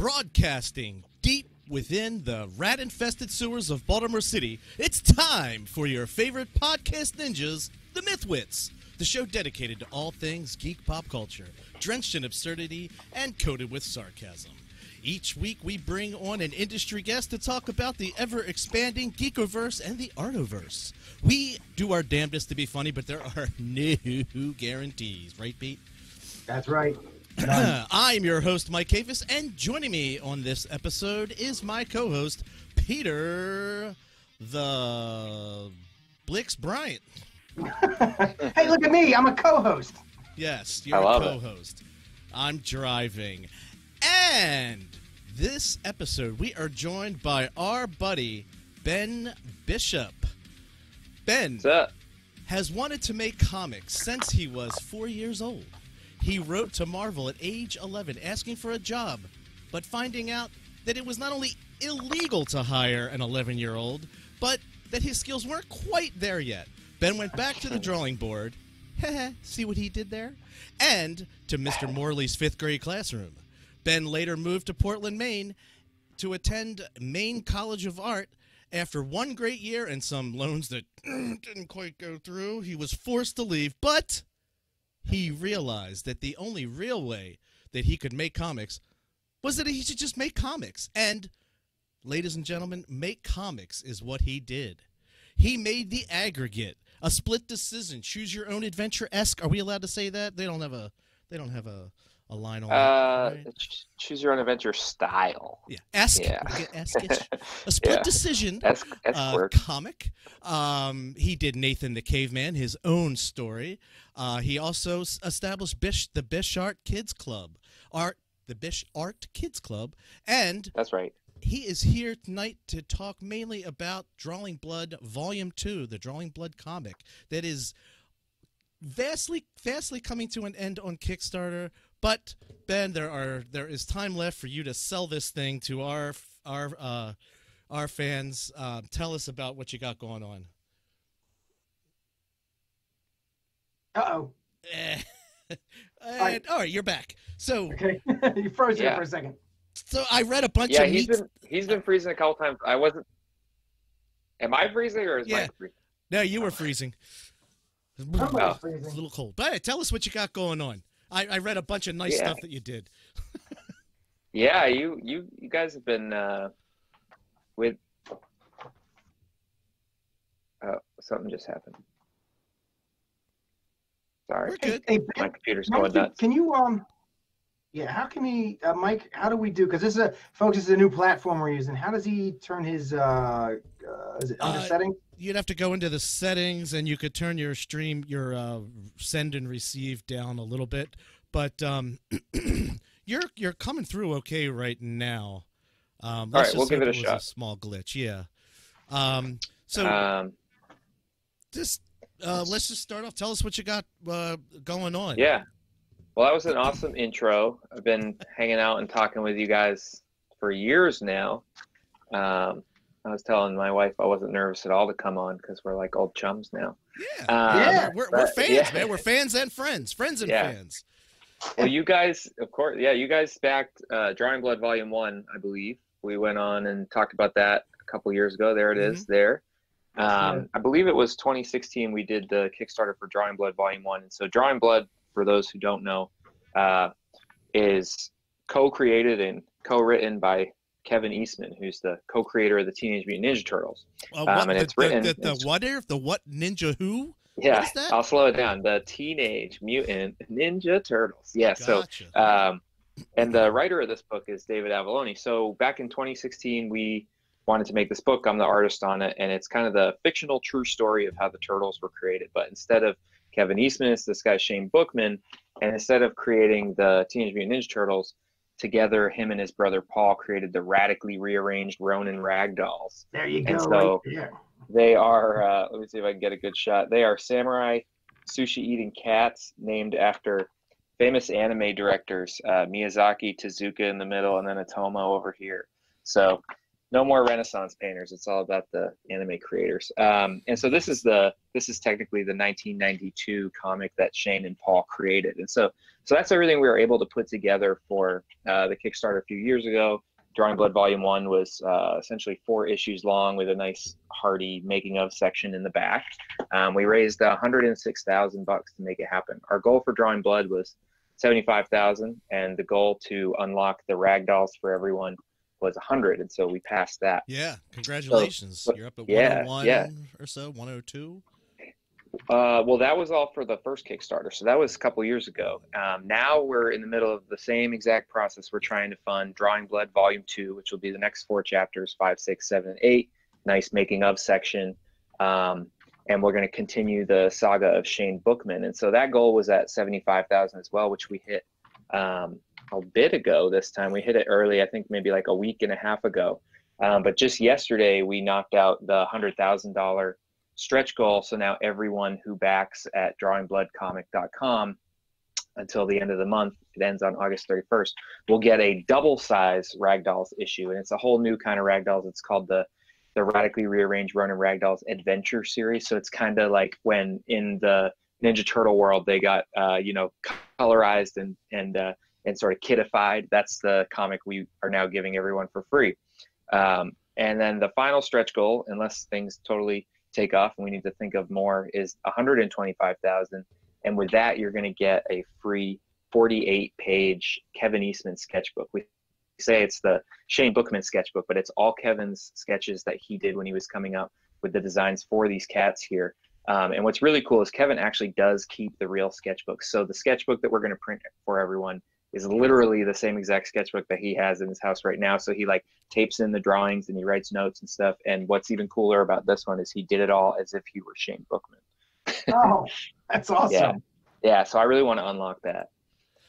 Broadcasting deep within the rat-infested sewers of Baltimore City, it's time for your favorite podcast ninjas, the Mythwits, the show dedicated to all things geek pop culture, drenched in absurdity and coated with sarcasm. Each week we bring on an industry guest to talk about the ever-expanding Geekiverse and the Artiverse. We do our damnedest to be funny, but there are no guarantees. Right, Pete? That's right. I'm your host, Mike Cavus, and joining me on this episode is my co-host, Peter the Blix Bryant. Hey, look at me. I'm a co-host. Yes, you're a co-host. I'm driving. And this episode, we are joined by our buddy, Ben Bishop. Ben has wanted to make comics since he was 4 years old. He wrote to Marvel at age 11, asking for a job, but finding out that it was not only illegal to hire an 11-year-old, but that his skills weren't quite there yet. Ben went back to the drawing board, see what he did there, and to Mr. Morley's fifth-grade classroom. Ben later moved to Portland, Maine, to attend Maine College of Art. After one great year and some loans that didn't quite go through, he was forced to leave, but he realized that the only real way that he could make comics was that he should just make comics. And, ladies and gentlemen, make comics is what he did. He made The Aggregate, a split decision, choose-your-own-adventure-esque. Are we allowed to say that? They don't have a line on that, right? Choose-your-own-adventure style. Yeah, esque. Yeah. A split decision comic. He did Nathan the Caveman, his own story. He also established the Bishart Kids Club, the Bishart Kids Club, and that's right. He is here tonight to talk mainly about Drawing Blood Volume 2, the Drawing Blood comic that is vastly coming to an end on Kickstarter. But Ben, there is time left for you to sell this thing to our fans. Tell us about what you got going on. Uh-oh. All right, you're back. So okay. You froze there for a second. So I read a bunch of he's been freezing a couple times. I wasn't. Am I freezing or is Mike freezing? No, you were freezing. Oh. It's a little cold. But tell us what you got going on. I read a bunch of nice stuff that you did. Yeah, you guys have been with. Oh, something just happened. Sorry, hey, my computer's going nuts. Can you how can we, Mike? How do we do? Because this is folks, this is a new platform we're using. How does he turn his? Is it under settings? You'd have to go into the settings, and you could turn your stream, your send and receive down a little bit. But you're coming through okay right now. All right, we'll give it a shot. A small glitch, yeah. Let's just start off. Tell us what you got going on. Yeah. Well, that was an awesome intro. I've been hanging out and talking with you guys for years now. I was telling my wife I wasn't nervous at all to come on because we're like old chums now. Yeah. We're fans, man. We're fans and friends. Friends and fans. Well, you guys, of course, you guys backed Drawing Blood Volume 1, I believe. We went on and talked about that a couple years ago. There it is there. I believe it was 2016 we did the Kickstarter for Drawing Blood Volume 1. And so Drawing Blood, for those who don't know, is co-created and co-written by Kevin Eastman, who's the co-creator of the Teenage Mutant Ninja Turtles. Yeah, I'll slow it down. The Teenage Mutant Ninja Turtles. Yeah, gotcha. So and the writer of this book is David Avallone. So back in 2016, we wanted to make this book. I'm the artist on it, and it's kind of the fictional true story of how the Turtles were created. But instead of Kevin Eastman, it's this guy Shane Bookman, and instead of creating the Teenage Mutant Ninja Turtles, together him and his brother Paul created the radically rearranged Ronin Ragdolls. There you go. And so they are, let me see if I can get a good shot. They are samurai sushi-eating cats named after famous anime directors, Miyazaki, Tezuka in the middle, and then Otomo over here. So no more Renaissance painters. It's all about the anime creators. And so this is technically the 1992 comic that Shane and Paul created. And so that's everything we were able to put together for the Kickstarter a few years ago. Drawing Blood Volume 1 was essentially 4 issues long with a nice hearty making of section in the back. We raised $106,000 to make it happen. Our goal for Drawing Blood was $75,000, and the goal to unlock the Ragdolls for everyone was 100, and so we passed that. Yeah, congratulations. So, you're up at 101 or so, 102? Well, that was all for the first Kickstarter, so that was a couple years ago. Now we're in the middle of the same exact process. We're trying to fund Drawing Blood Volume 2, which will be the next 4 chapters, 5, 6, 7, and 8. Nice making of section. And we're going to continue the saga of Shane Bookman. And so that goal was at 75,000 as well, which we hit a bit ago this time. We hit it early, I think maybe like a week and a half ago. But just yesterday, we knocked out the $100,000 stretch goal. So now everyone who backs at drawingbloodcomic.com until the end of the month, it ends on August 31st, will get a double-size Ragdolls issue. And it's a whole new kind of Ragdolls. It's called the Radically Rearranged Ronin Ragdolls Adventure Series. So it's kind of like when in the Ninja Turtle world, they got, colorized and sort of kidified. That's the comic we are now giving everyone for free. And then the final stretch goal, unless things totally take off and we need to think of more, is $125,000. And with that, you're going to get a free 48-page Kevin Eastman sketchbook. We say it's the Shane Bookman sketchbook, but it's all Kevin's sketches that he did when he was coming up with the designs for these cats here. And what's really cool is Kevin actually does keep the real sketchbook. So the sketchbook that we're going to print for everyone is literally the same exact sketchbook that he has in his house right now. So he like tapes in the drawings and he writes notes and stuff. And what's even cooler about this one is he did it all as if he were Shane Bookman. Oh, that's awesome. Yeah. So I really want to unlock that.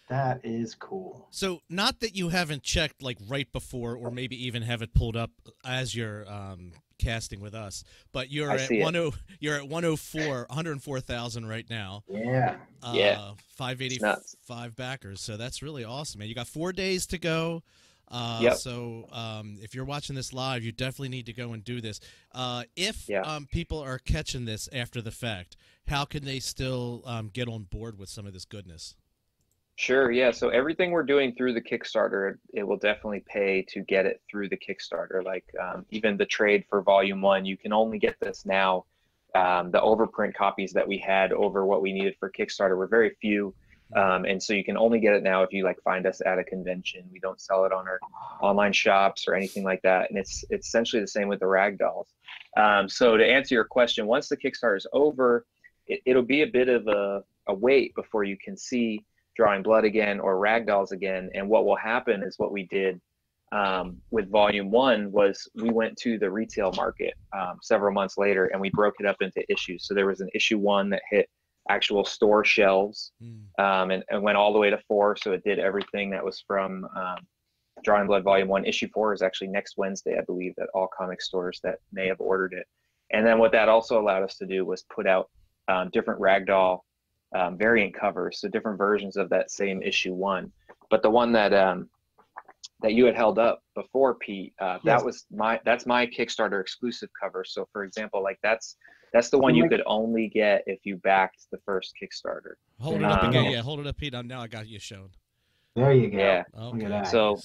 That is cool. So not that you haven't checked like right before, or maybe even have it pulled up as you're casting with us, but you're at 104,000 right now. Yeah. 585 backers. So that's really awesome, man. You got 4 days to go. Yep. So if you're watching this live, you definitely need to go and do this. If people are catching this after the fact, how can they still get on board with some of this goodness? Sure, yeah. So everything we're doing through the Kickstarter, it will definitely pay to get it through the Kickstarter. Like even the trade for Volume 1, you can only get this now. The overprint copies that we had over what we needed for Kickstarter were very few. And so you can only get it now if you like find us at a convention. We don't sell it on our online shops or anything like that. And it's essentially the same with the Ragdolls. So to answer your question, once the Kickstarter is over, it'll be a bit of a wait before you can see Drawing Blood again or Ragdolls again. And what will happen is what we did with Volume 1 was we went to the retail market several months later, and we broke it up into issues. So there was an issue 1 that hit actual store shelves and went all the way to 4. So it did everything that was from Drawing Blood Volume 1. Issue 4 is actually next Wednesday, I believe, at all comic stores that may have ordered it. And then what that also allowed us to do was put out different Ragdoll variant covers, so different versions of that same issue 1. But the one that that you had held up before, Pete, that's my Kickstarter exclusive cover. So for example, like that's the one you could only get if you backed the first Kickstarter. Hold it up again, yeah. Hold it up, Pete. Now I got you shown. There you go. Yeah. Okay.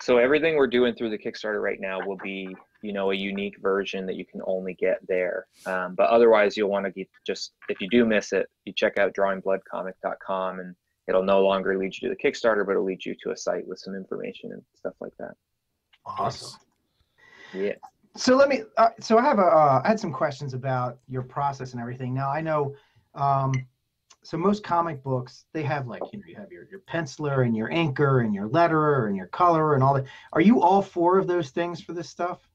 So everything we're doing through the Kickstarter right now will be, a unique version that you can only get there. But otherwise, you'll want to if you do miss it, you check out drawingbloodcomic.com, and it'll no longer lead you to the Kickstarter, but it'll lead you to a site with some information and stuff like that. Awesome. Yeah. So let me, so I had some questions about your process and everything. Now I know, so most comic books, they have like, you have your penciler and your inker and your letterer and your colorer and all that. Are you all 4 of those things for this stuff?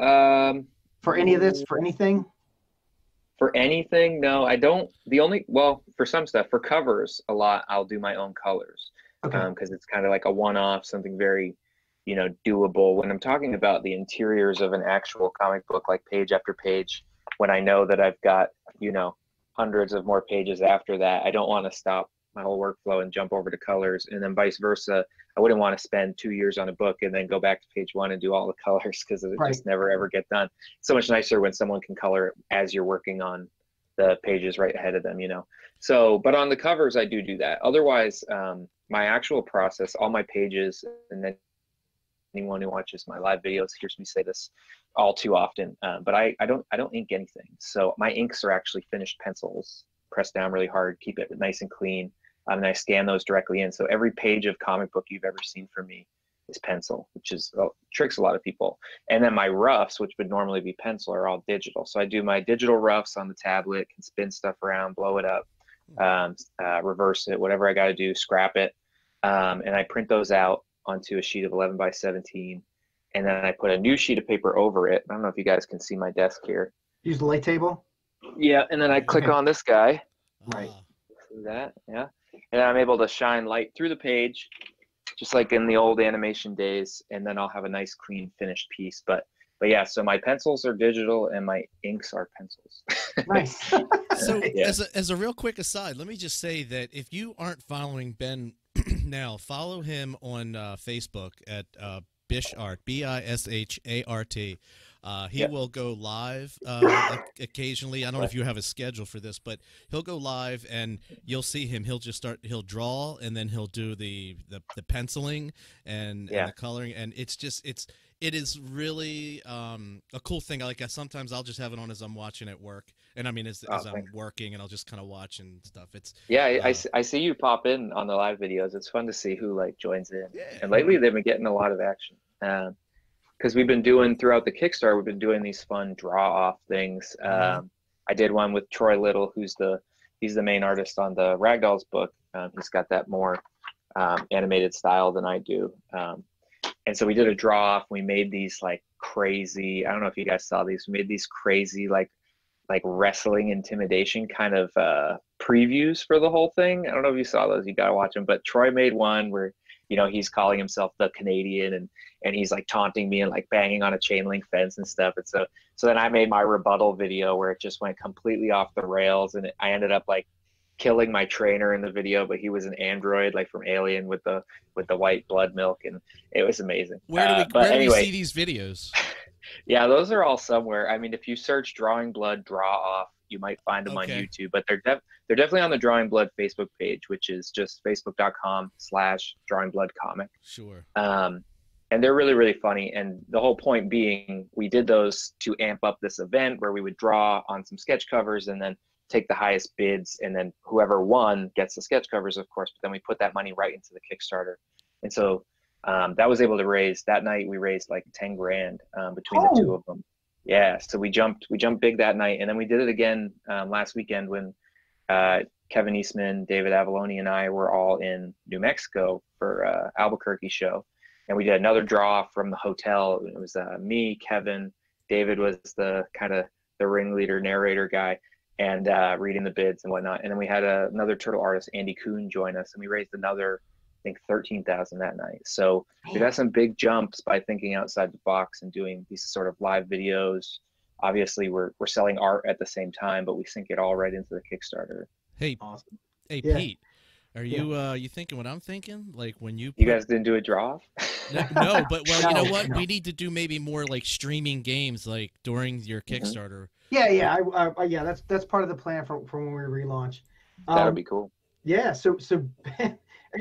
For anything? No, I don't. For some stuff, for covers a lot, I'll do my own colors. Okay. Cause it's kind of like a one-off, something very, doable. When I'm talking about the interiors of an actual comic book, like page after page, when I know that I've got, hundreds of more pages after that, I don't want to stop my whole workflow and jump over to colors, and then vice versa. I wouldn't want to spend 2 years on a book and then go back to page one and do all the colors, because it just never ever get done. It's so much nicer when someone can color as you're working on the pages right ahead of them, you know. So, but on the covers, I do that. Otherwise, my actual process, all my pages, and then anyone who watches my live videos hears me say this all too often, but I don't ink anything. So my inks are actually finished pencils, pressed down really hard, keep it nice and clean, and I scan those directly in. So every page of comic book you've ever seen from me is pencil, which is tricks a lot of people. And then my roughs, which would normally be pencil, are all digital. So I do my digital roughs on the tablet, can spin stuff around, blow it up, reverse it, whatever I got to do, scrap it, and I print those out onto a sheet of 11 by 17, and then I put a new sheet of paper over it. I don't know if you guys can see my desk here. Use the light table. Yeah, and then I click on this guy. Right. See that? Yeah. And I'm able to shine light through the page, just like in the old animation days, and then I'll have a nice clean finished piece. But yeah, so my pencils are digital and my inks are pencils. Nice. So yeah. as a real quick aside, let me just say that if you aren't following Ben now, follow him on Facebook at Bishart, B-I-S-H-A-R-T. He will go live occasionally. I don't know if you have a schedule for this, but he'll go live and you'll see him. He'll just start, he'll draw, and then he'll do the penciling and the coloring. And it's just, it is really a cool thing. Like sometimes I'll just have it on as I'm watching at work. And I mean, as I'm working, and I'll just kind of watch and stuff. It's I see you pop in on the live videos. It's fun to see who like joins in. Yeah. And lately they've been getting a lot of action. Because we've been doing, throughout the Kickstarter, we've been doing these fun draw-off things. I did one with Troy Little, who's he's the main artist on the Ragdolls book. He's got that more animated style than I do. And so we did a draw-off. We made these, like, crazy, I don't know if you guys saw these, we made these crazy, like wrestling intimidation kind of previews for the whole thing. I don't know if you saw those. You got to watch them. But Troy made one where, you know, he's calling himself the Canadian, and he's like taunting me and like banging on a chain link fence and stuff. And so then I made my rebuttal video where it just went completely off the rails, and I ended up like killing my trainer in the video, but he was an android like from Alien with the white blood milk, and it was amazing. Where do we see these videos? Yeah, those are all somewhere. I mean, if you search Drawing Blood Draw Off, you might find them on YouTube, but they're definitely on the Drawing Blood Facebook page, which is just facebook.com/drawingbloodcomic. Sure. And they're really, really funny. And the whole point being, we did those to amp up this event where we would draw on some sketch covers and then take the highest bids. And then whoever won gets the sketch covers, of course, but then we put that money right into the Kickstarter. And so that was able to raise, that night we raised like 10 grand between the two of them. Yeah, so we jumped big that night, and then we did it again last weekend when Kevin Eastman, David Avallone, and I were all in New Mexico for Albuquerque show, and we did another draw from the hotel. It was me, Kevin, David was the kind of the ringleader narrator guy, and reading the bids and whatnot. And then we had another turtle artist, Andy Kuhn, join us, and we raised another, I think, 13,000 that night. So we've got some big jumps by thinking outside the box and doing these sort of live videos. Obviously, we're selling art at the same time, but we sink it all right into the Kickstarter. Hey, awesome. Hey, yeah. Pete, are you you thinking what I'm thinking? Like when you guys didn't do a draw? No, but well, you know what? We need to do maybe more like streaming games like during your Kickstarter. Yeah, that's part of the plan for when we relaunch. That would be cool. Yeah, so.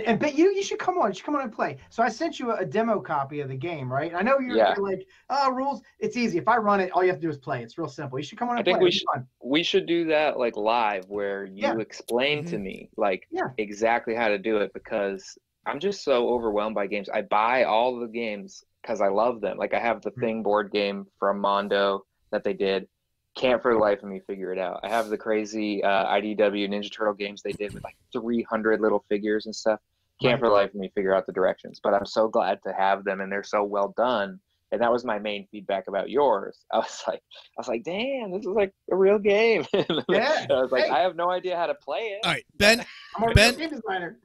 And but you should come on. You should come on and play. So I sent you a demo copy of the game, right? I know you're like, oh, rules. It's easy. If I run it, all you have to do is play. It's real simple. You should come on and play. I think we should do that like live, where you explain to me like exactly how to do it, because I'm just so overwhelmed by games. I buy all the games because I love them. Like I have the Thing board game from Mondo that they did. Can't for the life of me figure it out. I have the crazy IDW Ninja Turtle games they did with like 300 little figures and stuff. Can't for the life of me figure out the directions, but I'm so glad to have them, and they're so well done. And that was my main feedback about yours. I was like, damn, this is like a real game. Yeah. I was like, I have no idea how to play it. All right, Ben. I'm a game designer.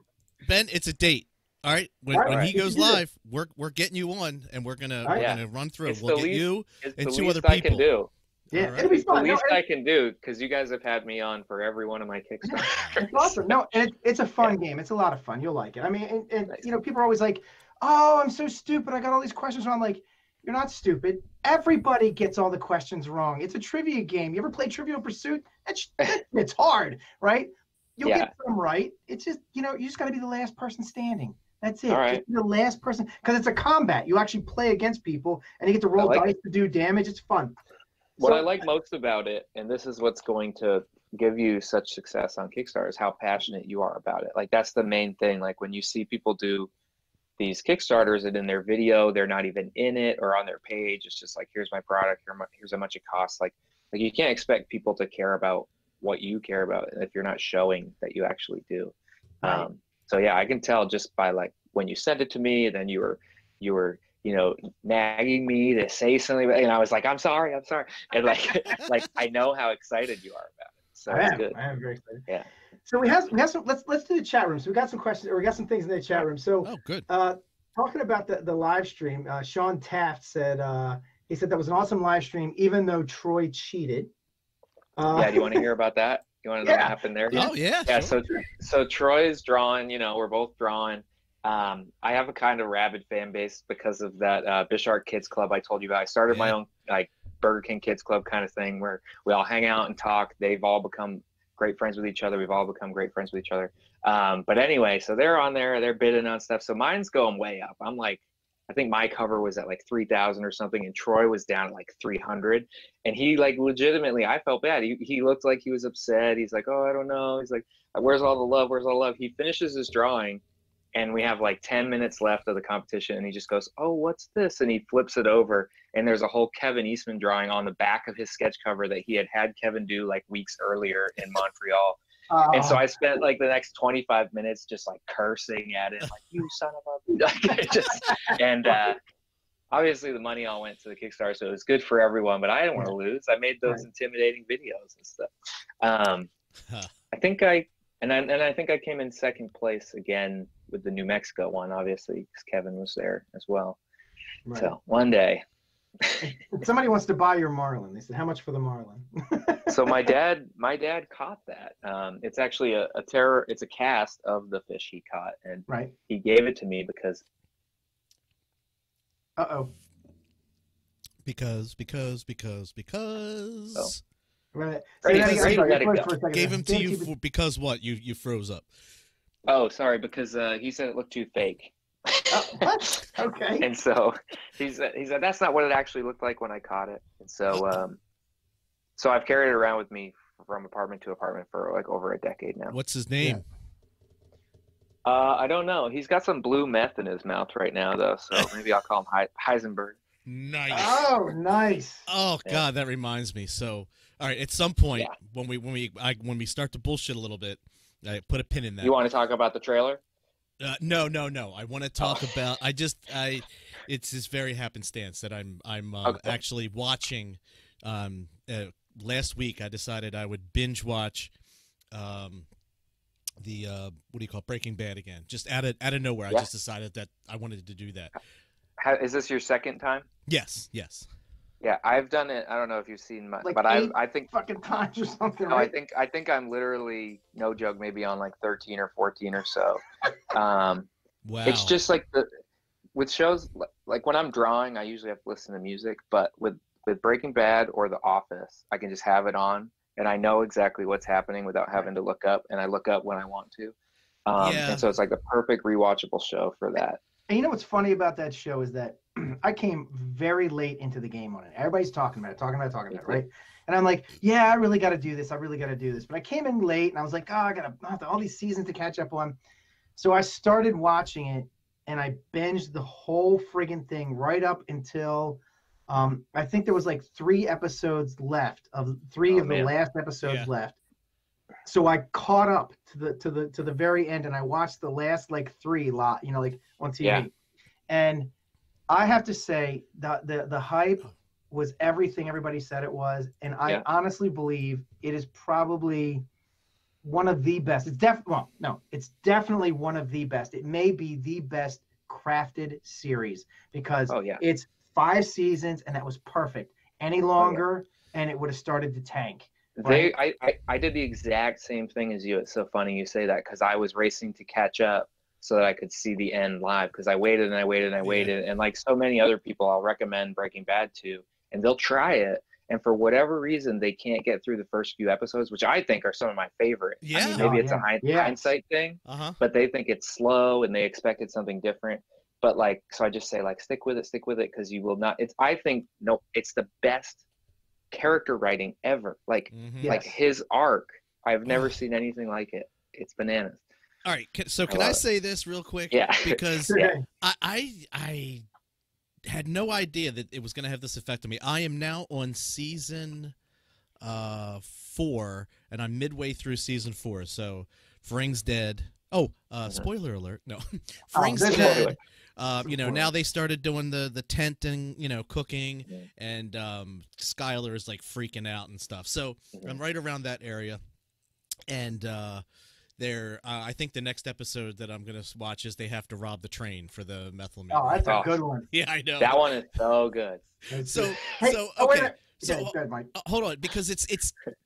Ben, it's a date. All right, when he goes live, we're getting you on, and we're gonna run through. We'll get you and two other people. I can do. Yeah, right. It'll be fun. The least I can do, because you guys have had me on for every one of my Kickstarters. It's awesome. No, and it's a fun game. It's a lot of fun. You'll like it. I mean, and nice. You know, people are always like, "Oh, I'm so stupid. I got all these questions wrong." Like, you're not stupid. Everybody gets all the questions wrong. It's a trivia game. You ever play Trivial Pursuit? It's hard, right? You'll get some right. It's just, you know, you just got to be the last person standing. That's it. All right. Just be the last person, because it's a combat. You actually play against people, and you get to roll dice to do damage. It's fun. What I like most about it, and this is what's going to give you such success on Kickstarter, is how passionate you are about it. Like, that's the main thing. Like, when you see people do these Kickstarters and in their video, they're not even in it or on their page. It's just like, here's my product, here's how much it costs. Like you can't expect people to care about what you care about if you're not showing that you actually do. Right. So yeah, I can tell just by like when you sent it to me, and then you were you know, nagging me to say something, and I was like, I'm sorry. And like I know how excited you are about it. So it's good. I am very excited. Yeah. So we have some, let's do the chat room. So we got some questions, or we got some things in the chat room. So good. Talking about the live stream, Sean Taft said, he said that was an awesome live stream, even though Troy cheated. Yeah, do you want to hear about that? You want to know what happened there? Oh yeah. Yeah, sure. So Troy's drawing, you know, we're both drawing. I have a kind of rabid fan base because of that Bishart Kids Club I told you about. I started my own like Burger King Kids Club kind of thing where we all hang out and talk. They've all become great friends with each other. We've all become great friends with each other. But anyway, so they're on there. They're bidding on stuff. So mine's going way up. I'm like, I think my cover was at like 3,000 or something, and Troy was down at like 300. And he like legitimately, I felt bad. He looked like he was upset. He's like, oh, I don't know. He's like, where's all the love? Where's all the love? He finishes his drawing, and we have like 10 minutes left of the competition, and he just goes, oh, what's this? And he flips it over, and there's a whole Kevin Eastman drawing on the back of his sketch cover that he had Kevin do like weeks earlier in Montreal. And so I spent like the next 25 minutes just like cursing at him, like, you son of a bitch. Like, obviously the money all went to the Kickstarter, so it was good for everyone, but I didn't want to lose. I made those intimidating videos and stuff. I think I came in second place again with the New Mexico one, obviously, because Kevin was there as well. Right. So one day. Somebody wants to buy your Marlin. They said, how much for the Marlin? So my dad caught that. It's actually it's a cast of the fish he caught, and he gave it to me because. Because. Oh. Right. Gave him to you for, because what? You froze up. Oh, sorry. Because he said it looked too fake. What? Okay. And so he said that's not what it actually looked like when I caught it. And so so I've carried it around with me from apartment to apartment for like over a decade now. What's his name? Yeah. I don't know. He's got some blue meth in his mouth right now, though. So maybe I'll call him Heisenberg. Nice. Oh, nice. Oh God, that reminds me. So. All right. At some point, when we start to bullshit a little bit, I put a pin in that. You want to talk about the trailer? No. I want to talk about. It's this very happenstance that I'm actually watching. Last week, I decided I would binge watch, Breaking Bad again. Just out of nowhere, I just decided that I wanted to do that. Is this your second time? Yes. Yeah, I've done it. I don't know if you've seen my, like, but I think fucking times or something. No, right? I think I'm literally, no joke, maybe on like 13 or 14 or so. Wow. It's just like with shows like when I'm drawing, I usually have to listen to music, but with Breaking Bad or The Office, I can just have it on, and I know exactly what's happening without having to look up, and I look up when I want to. And so it's like the perfect rewatchable show for that. And you know what's funny about that show is that I came very late into the game on it. Everybody's talking about it, right? And I'm like, yeah, I really got to do this. But I came in late, and I was like, oh, I have all these seasons to catch up on. So I started watching it, and I binged the whole friggin' thing right up until I think there was like three of the last episodes left. So I caught up to the very end, and I watched the last like three lot, you know, like on TV. Yeah. And I have to say that the hype was everything everybody said it was, and I honestly believe it is probably one of the best. It's definitely one of the best. It may be the best crafted series because it's 5 seasons, and that was perfect. Any longer, and it would have started to tank. Right? I did the exact same thing as you. It's so funny you say that, because I was racing to catch up so that I could see the end live, because I waited and I waited and I waited. And like so many other people, I'll recommend Breaking Bad to, and they'll try it. And for whatever reason, they can't get through the first few episodes, which I think are some of my favorite. Yeah. I mean, maybe it's a hindsight thing, but they think it's slow and they expected something different. But like, so I just say like, stick with it, because you will not. It's, I think, no, it's the best character writing ever. Like, like his arc, I've never seen anything like it. It's bananas. All right, so can I say this real quick? Yeah. Because I had no idea that it was going to have this effect on me. I am now on season 4, and I'm midway through season 4. So Fring's dead. Oh, spoiler alert. No. Fring's dead. You know, now they started doing the tent and, you know, cooking, and Skylar is like freaking out and stuff. So I'm right around that area. And I think the next episode that I'm going to watch is they have to rob the train for the methylamine. Oh, that's a good one. Yeah, I know. That one is so good. Hold on, because it's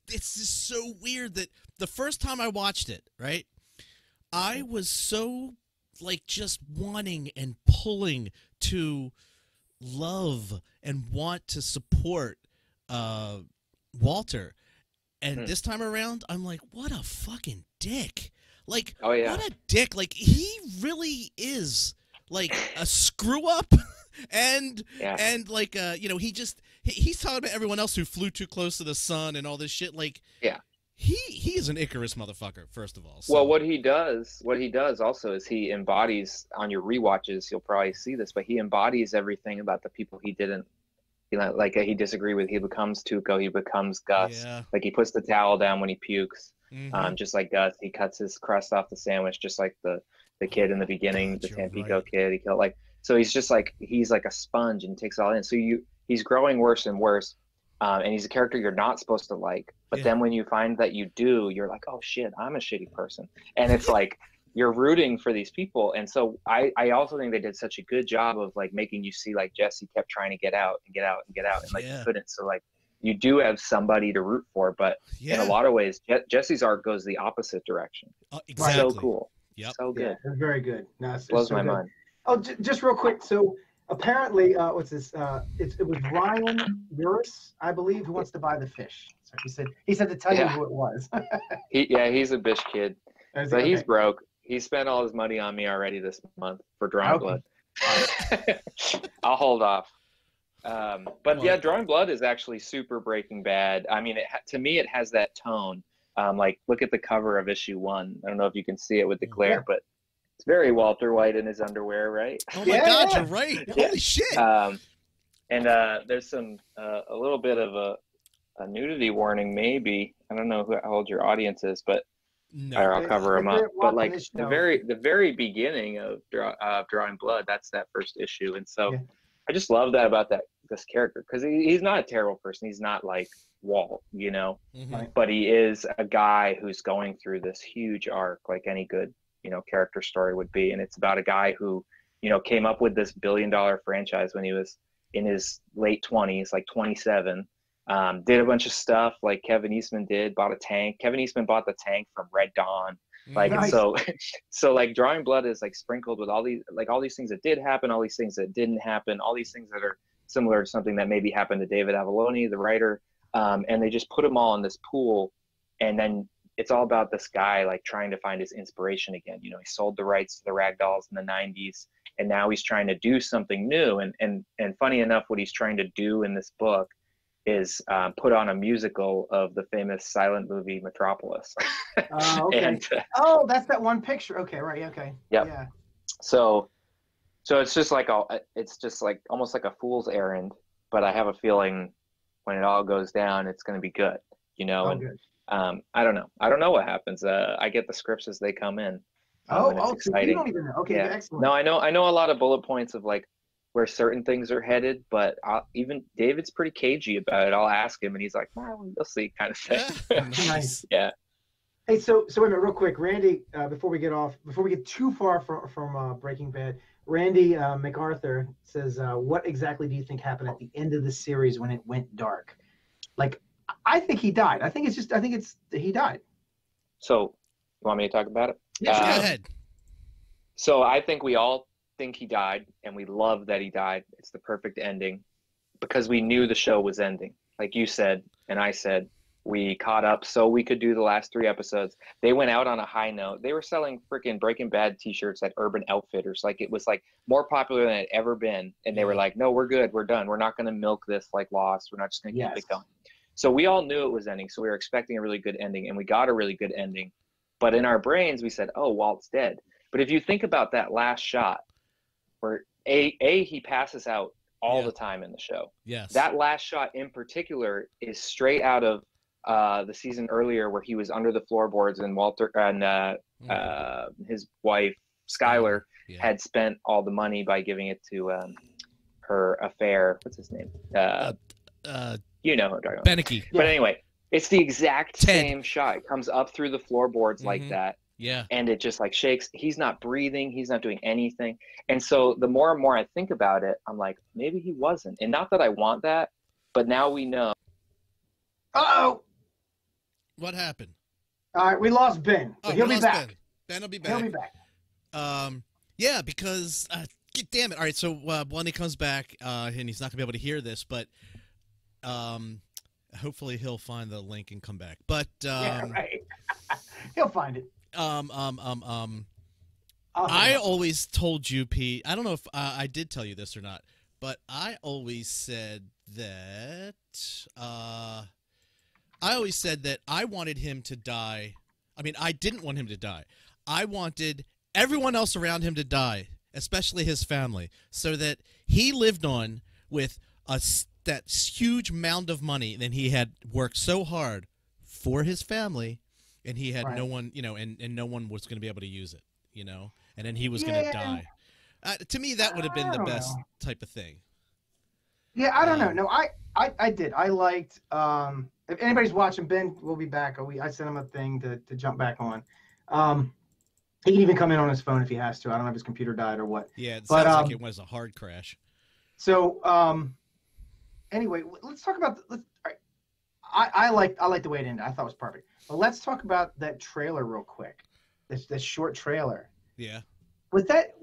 just so weird that the first time I watched it, right, I was so like just wanting and pulling to love and want to support Walter. And this time around, I'm like, what a fucking dick. Like, what a dick. Like, he really is, like, a screw-up. And like, you know, he's talking about everyone else who flew too close to the sun and all this shit. Like, he is an Icarus motherfucker, first of all. So. Well, what he does also is he embodies, on your rewatches, you'll probably see this, but he embodies everything about the people he didn't. You know, like he disagreed with, he becomes Tuco, he becomes Gus. Yeah. Like he puts the towel down when he pukes, just like Gus. He cuts his crust off the sandwich, just like the kid in the beginning, the Tampico kid. He killed, like, so he's just like, he's like a sponge and takes it all in. So he's growing worse and worse, and he's a character you're not supposed to like. But then when you find that you do, you're like, oh shit, I'm a shitty person, and it's like. You're rooting for these people. And so I also think they did such a good job of like making you see like Jesse kept trying to get out and get out and get out, and like he couldn't. So like you do have somebody to root for, but in a lot of ways Jesse's arc goes the opposite direction. Exactly. So cool. Yep. So good. Yeah, very good. No, it's blows my mind. Oh, just real quick. So apparently what's this? It was Ryan Burris, I believe, who wants to buy the fish. So he said to tell you who it was. He's a Bish kid. But he's broke. He spent all his money on me already this month for Drawing Blood. I'll hold off. But yeah, Drawing Blood is actually super Breaking Bad. I mean, to me, it has that tone. Like, look at the cover of issue 1. I don't know if you can see it with the glare, but it's very Walter White in his underwear, right? Oh my God, you're right. Holy shit. And there's some a little bit of a nudity warning, maybe. I don't know how old your audience is, but. No, I'll cover them up, but like the very beginning of Drawing Blood, that's that first issue, and so I just love that about this character, because he's not a terrible person. He's not like Walt, you know, but he is a guy who's going through this huge arc, like any good, you know, character story would be, and it's about a guy who, you know, came up with this $billion franchise when he was in his late 20s, like 27. Did a bunch of stuff like Kevin Eastman did, bought a tank. Kevin Eastman bought the tank from Red Dawn. Like, nice. So like Drawing Blood is like sprinkled with all these things that did happen, all these things that didn't happen, all these things that are similar to something that maybe happened to David Avallone, the writer. And they just put them all in this pool. And then it's all about this guy, like trying to find his inspiration again. You know, he sold the rights to the Ragdolls in the 90s, and now he's trying to do something new. And funny enough, what he's trying to do in this book is put on a musical of the famous silent movie Metropolis. Oh, okay. Oh, that's that one picture. Okay, right. Okay. Yep. Yeah. So it's just like almost like a fool's errand, but I have a feeling when it all goes down, it's going to be good, you know. Oh, and good. I don't know. I don't know what happens. I get the scripts as they come in. Oh, it's exciting. So you don't even know. Okay, yeah. Excellent. No, I know a lot of bullet points of like where certain things are headed, but even David's pretty cagey about it. I'll ask him, and he's like, "Well, we'll see," kind of thing. Nice. Yeah. Hey, so wait a minute, real quick, Randy. Before we get too far from Breaking Bad, Randy MacArthur says, "What exactly do you think happened at the end of the series when it went dark?" Like, I think he died. I think it's just, I think it's, he died. So, you want me to talk about it? Yeah, go ahead. So I think we all think he died, and we love that he died. It's the perfect ending, because we knew the show was ending. Like you said, and I said, we caught up so we could do the last three episodes. They went out on a high note. They were selling freaking Breaking Bad t-shirts at Urban Outfitters. Like, it was like more popular than it ever been. And they were like, no, we're good. We're done. We're not going to milk this like Lost. We're not just going to keep it going. So we all knew it was ending. So we were expecting a really good ending, and we got a really good ending. But in our brains, we said, oh, Walt's dead. But if you think about that last shot where he passes out all the time in the show. Yes. That last shot in particular is straight out of the season earlier where he was under the floorboards, and Walter and his wife Skylar had spent all the money by giving it to her affair. What's his name? You know who I'm talking about. Beneke. But anyway, it's the exact same shot. It comes up through the floorboards like that. Yeah. And it just like shakes. He's not breathing. He's not doing anything. And so the more and more I think about it, I'm like, maybe he wasn't. And not that I want that, but now we know. Uh-oh. What happened? All right. We lost Ben. But he'll be back. Ben will be back. He'll be back. Yeah, because, damn it. All right. So when he comes back, and he's not going to be able to hear this, but hopefully he'll find the link and come back. But yeah, right. He'll find it. I always told you, Pete, I don't know if I did tell you this or not, but I always said that, I wanted him to die. I mean, I didn't want him to die. I wanted everyone else around him to die, especially his family, so that he lived on with that huge mound of money that he had worked so hard for his family. And he had no one, you know, and no one was going to be able to use it, you know, and then he was going to die. To me, that would have been the best type of thing. Yeah, I don't know. No, I did. I liked, if anybody's watching, Ben will be back. I sent him a thing to jump back on. He can even come in on his phone if he has to. I don't know if his computer died or what. Yeah, it sounds like it was a hard crash. So anyway, let's talk about, I liked the way it ended. I thought it was perfect. Well, let's talk about that trailer real quick. This short trailer. Yeah. Was that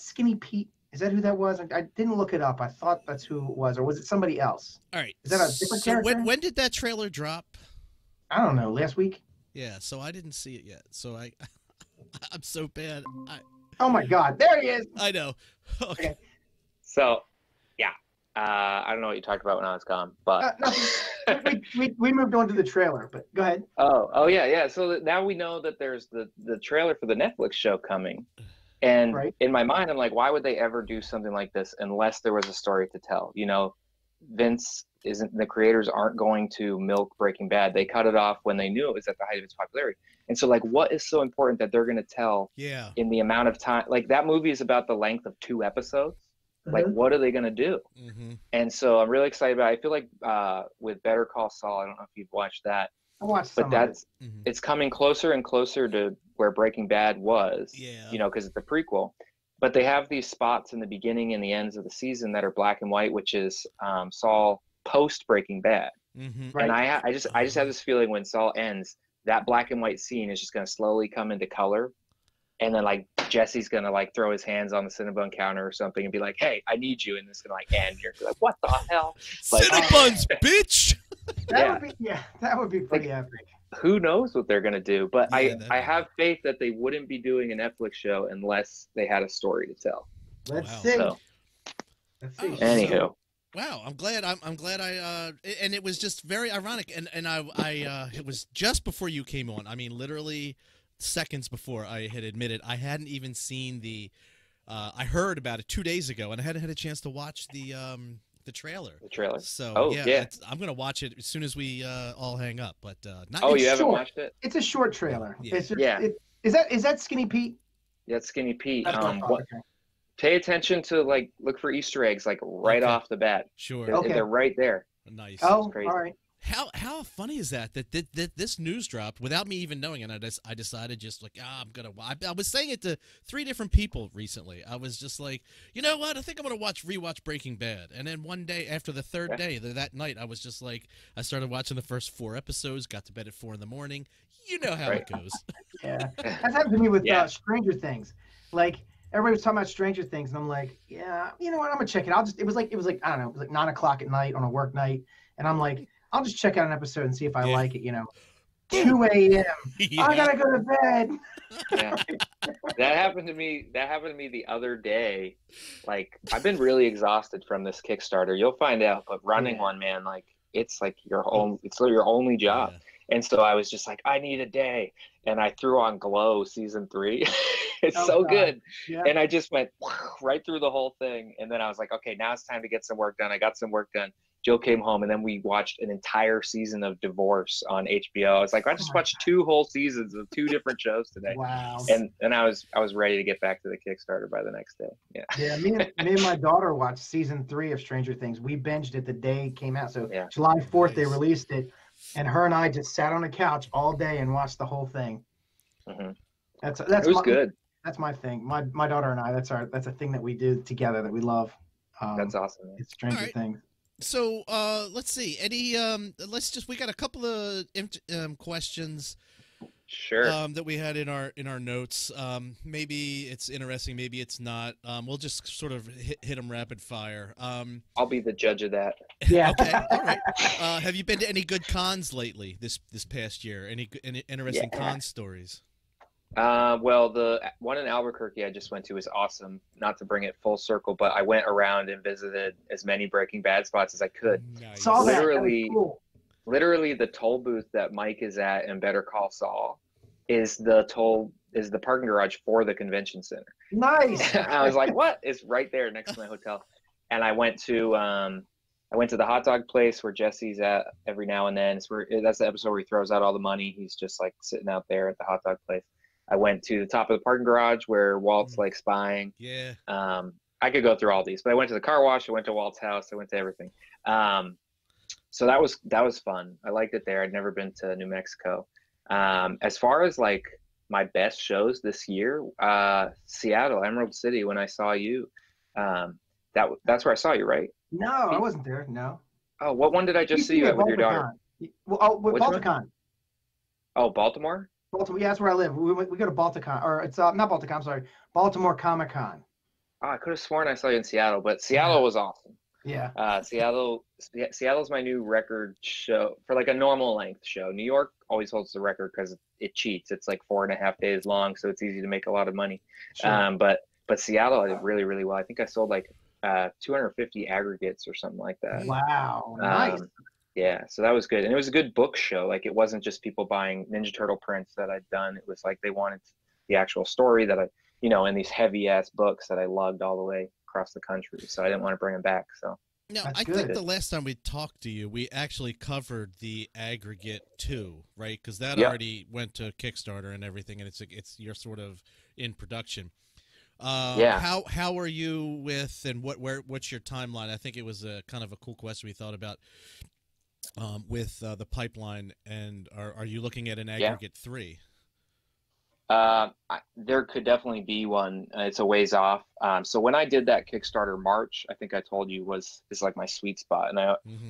Skinny Pete? Is that who that was? I didn't look it up. I thought that's who it was, or was it somebody else? All right. Is that a different character? When did that trailer drop? I don't know. Last week. Yeah. So I didn't see it yet. So I'm so bad. Oh my God! There he is. I know. Okay. So, yeah. I don't know what you talked about when I was gone, but we moved on to the trailer. But go ahead. Oh yeah, yeah. So now we know that there's the trailer for the Netflix show coming, and in my mind, I'm like, why would they ever do something like this unless there was a story to tell? You know, the creators aren't going to milk Breaking Bad. They cut it off when they knew it was at the height of its popularity. And so, like, what is so important that they're going to tell? Yeah. In the amount of time, like that movie is about the length of 2 episodes. Like, what are they going to do? And so I'm really excited about it. I feel like with Better Call Saul, I don't know if you've watched that. I watched some of it. It's coming closer and closer to where Breaking Bad was, you know, because it's a prequel. But they have these spots in the beginning and the ends of the season that are black and white, which is Saul post-Breaking Bad. And I just have this feeling when Saul ends, that black and white scene is just going to slowly come into color. And then, like, Jesse's going to, like, throw his hands on the Cinnabon counter or something and be like, hey, I need you. And it's going to, like, end here. Like, what the hell? Like, Cinnabons, bitch! That would be pretty epic. Who knows what they're going to do? But I have faith that they wouldn't be doing a Netflix show unless they had a story to tell. Let's see. Anywho. So, wow, I'm glad and it was just very ironic. And it was just before you came on. I mean, literally seconds before I had admitted I hadn't even seen the I heard about it 2 days ago, and I hadn't had a chance to watch the trailer. So I'm gonna watch it as soon as we all hang up, but you haven't watched it? It's a short trailer. Is that Skinny Pete? Yeah, it's Skinny Pete. Pay attention to, like, look for Easter eggs, like, right off the bat. They're right there. Nice. Oh, all right. How funny is that, that this news dropped without me even knowing, and I decided just like, ah, I'm going to watch. I was saying it to 3 different people recently. I was just like, you know what? I think I'm going to rewatch Breaking Bad. And then one day, after the third day, that night, I was just like, I started watching the first 4 episodes, got to bed at 4 in the morning. You know how it goes. Yeah. That's happened to me with Stranger Things. Like, everybody was talking about Stranger Things, and I'm like, yeah, you know what? I'm going to check it out. It was like, I don't know, it was like 9 o'clock at night on a work night, and I'm like, I'll just check out an episode and see if I like it, you know. 2 a.m. Yeah. I gotta go to bed. Yeah. That happened to me the other day. Like, I've been really exhausted from this Kickstarter. You'll find out, but running one, man, like it's like your home. It's your only job. Yeah. And so I was just like, I need a day, and I threw on Glow season 3. It's so good. Yeah. And I just went right through the whole thing, and then I was like, okay, now it's time to get some work done. I got some work done. Jill came home, and then we watched an entire season of Divorce on HBO. I was like, I just watched 2 whole seasons of 2 different shows today. Wow! And I was ready to get back to the Kickstarter by the next day. Yeah. Yeah. Me and my daughter watched season 3 of Stranger Things. We binged it the day it came out. So July 4th they released it, and her and I just sat on the couch all day and watched the whole thing. Mm-hmm. It was good. That's my thing. My daughter and I. That's a thing that we do together that we love. That's awesome. Man. It's Stranger Things. So let's see, Eddie. We got a couple of questions. Sure. That we had in our notes. Maybe it's interesting. Maybe it's not. We'll just sort of hit them rapid fire. I'll be the judge of that. Yeah. Okay. All right. Have you been to any good cons lately this past year? Any interesting con stories? Well, the one in Albuquerque I just went to was awesome. Not to bring it full circle, but I went around and visited as many Breaking Bad spots as I could. Nice. Literally the toll booth that Mike is at in Better Call Saul is the parking garage for the convention center. Nice. I was like, what? It's right there next to my hotel. And I went to the hot dog place where Jesse's at every now and then. That's the episode where he throws out all the money. He's just like sitting out there at the hot dog place. I went to the top of the parking garage where Walt's like spying. Yeah. I could go through all these, but I went to the car wash. I went to Walt's house. I went to everything. So that was fun. I liked it there. I'd never been to New Mexico. As far as like my best shows this year, Seattle, Emerald City, when I saw you, that's where I saw you, right? No, I wasn't there. No. Oh, what one did I just see you at with your daughter? Well, with Balticon. Oh, Baltimore, yeah, that's where I live. We go to Balticon, or it's not Balticon, I'm sorry, Baltimore Comic Con. Oh, I could have sworn I saw you in Seattle, but Seattle was awesome. Yeah. Seattle's my new record show for like a normal length show. New York always holds the record because it cheats. It's like 4.5 days long, so it's easy to make a lot of money. Sure. But Seattle, I did really, really well. I think I sold like 250 aggregates or something like that. Wow, nice. Yeah, so that was good. And it was a good book show. Like, it wasn't just people buying Ninja Turtle prints that I'd done. It was like they wanted the actual story that I, you know, and these heavy-ass books that I lugged all the way across the country. So I didn't want to bring them back. So now, I think the last time we talked to you, we actually covered the aggregate too, right? Because that already went to Kickstarter and everything, and it's you're sort of in production. How are you with, and what's your timeline? I think it was a kind of a cool question we thought about. With the pipeline, and are you looking at an aggregate 3? There could definitely be one. It's a ways off. So when I did that Kickstarter March, I think I told you is like my sweet spot,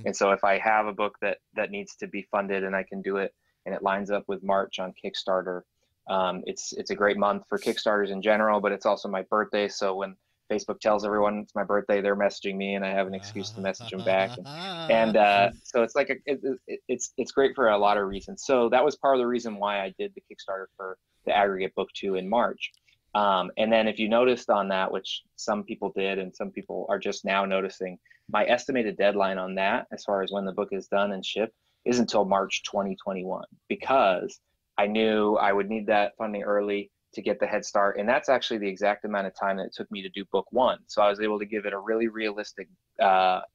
and so if I have a book that needs to be funded and I can do it, and it lines up with March on Kickstarter, it's a great month for Kickstarters in general, but it's also my birthday. So when Facebook tells everyone it's my birthday, they're messaging me, and I have an excuse to message them back. And so it's like it's great for a lot of reasons. So that was part of the reason why I did the Kickstarter for the aggregate book 2 in March. And then if you noticed on that, which some people did and some people are just now noticing, my estimated deadline on that, as far as when the book is done and shipped, is until March 2021, because I knew I would need that funding early to get the head start. And that's actually the exact amount of time that it took me to do book 1. So I was able to give it a really realistic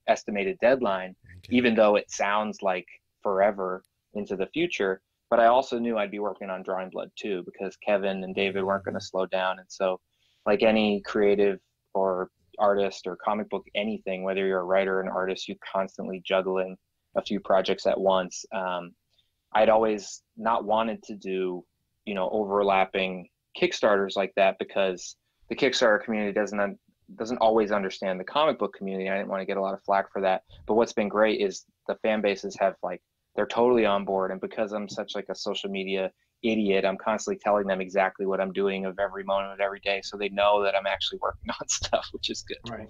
estimated deadline, even though it sounds like forever into the future. But I also knew I'd be working on Drawing Blood too, because Kevin and David weren't going to slow down. And so like any creative or artist or comic book, anything, whether you're a writer or an artist, you're constantly juggling a few projects at once. I'd always not wanted to do, overlapping Kickstarters like that, because the Kickstarter community doesn't always understand the comic book community. I didn't want to get a lot of flack for that. But what's been great is the fan bases have, they're totally on board. And because I'm such a social media idiot, I'm constantly telling them exactly what I'm doing of every moment of every day. So they know that I'm actually working on stuff, which is good. Right.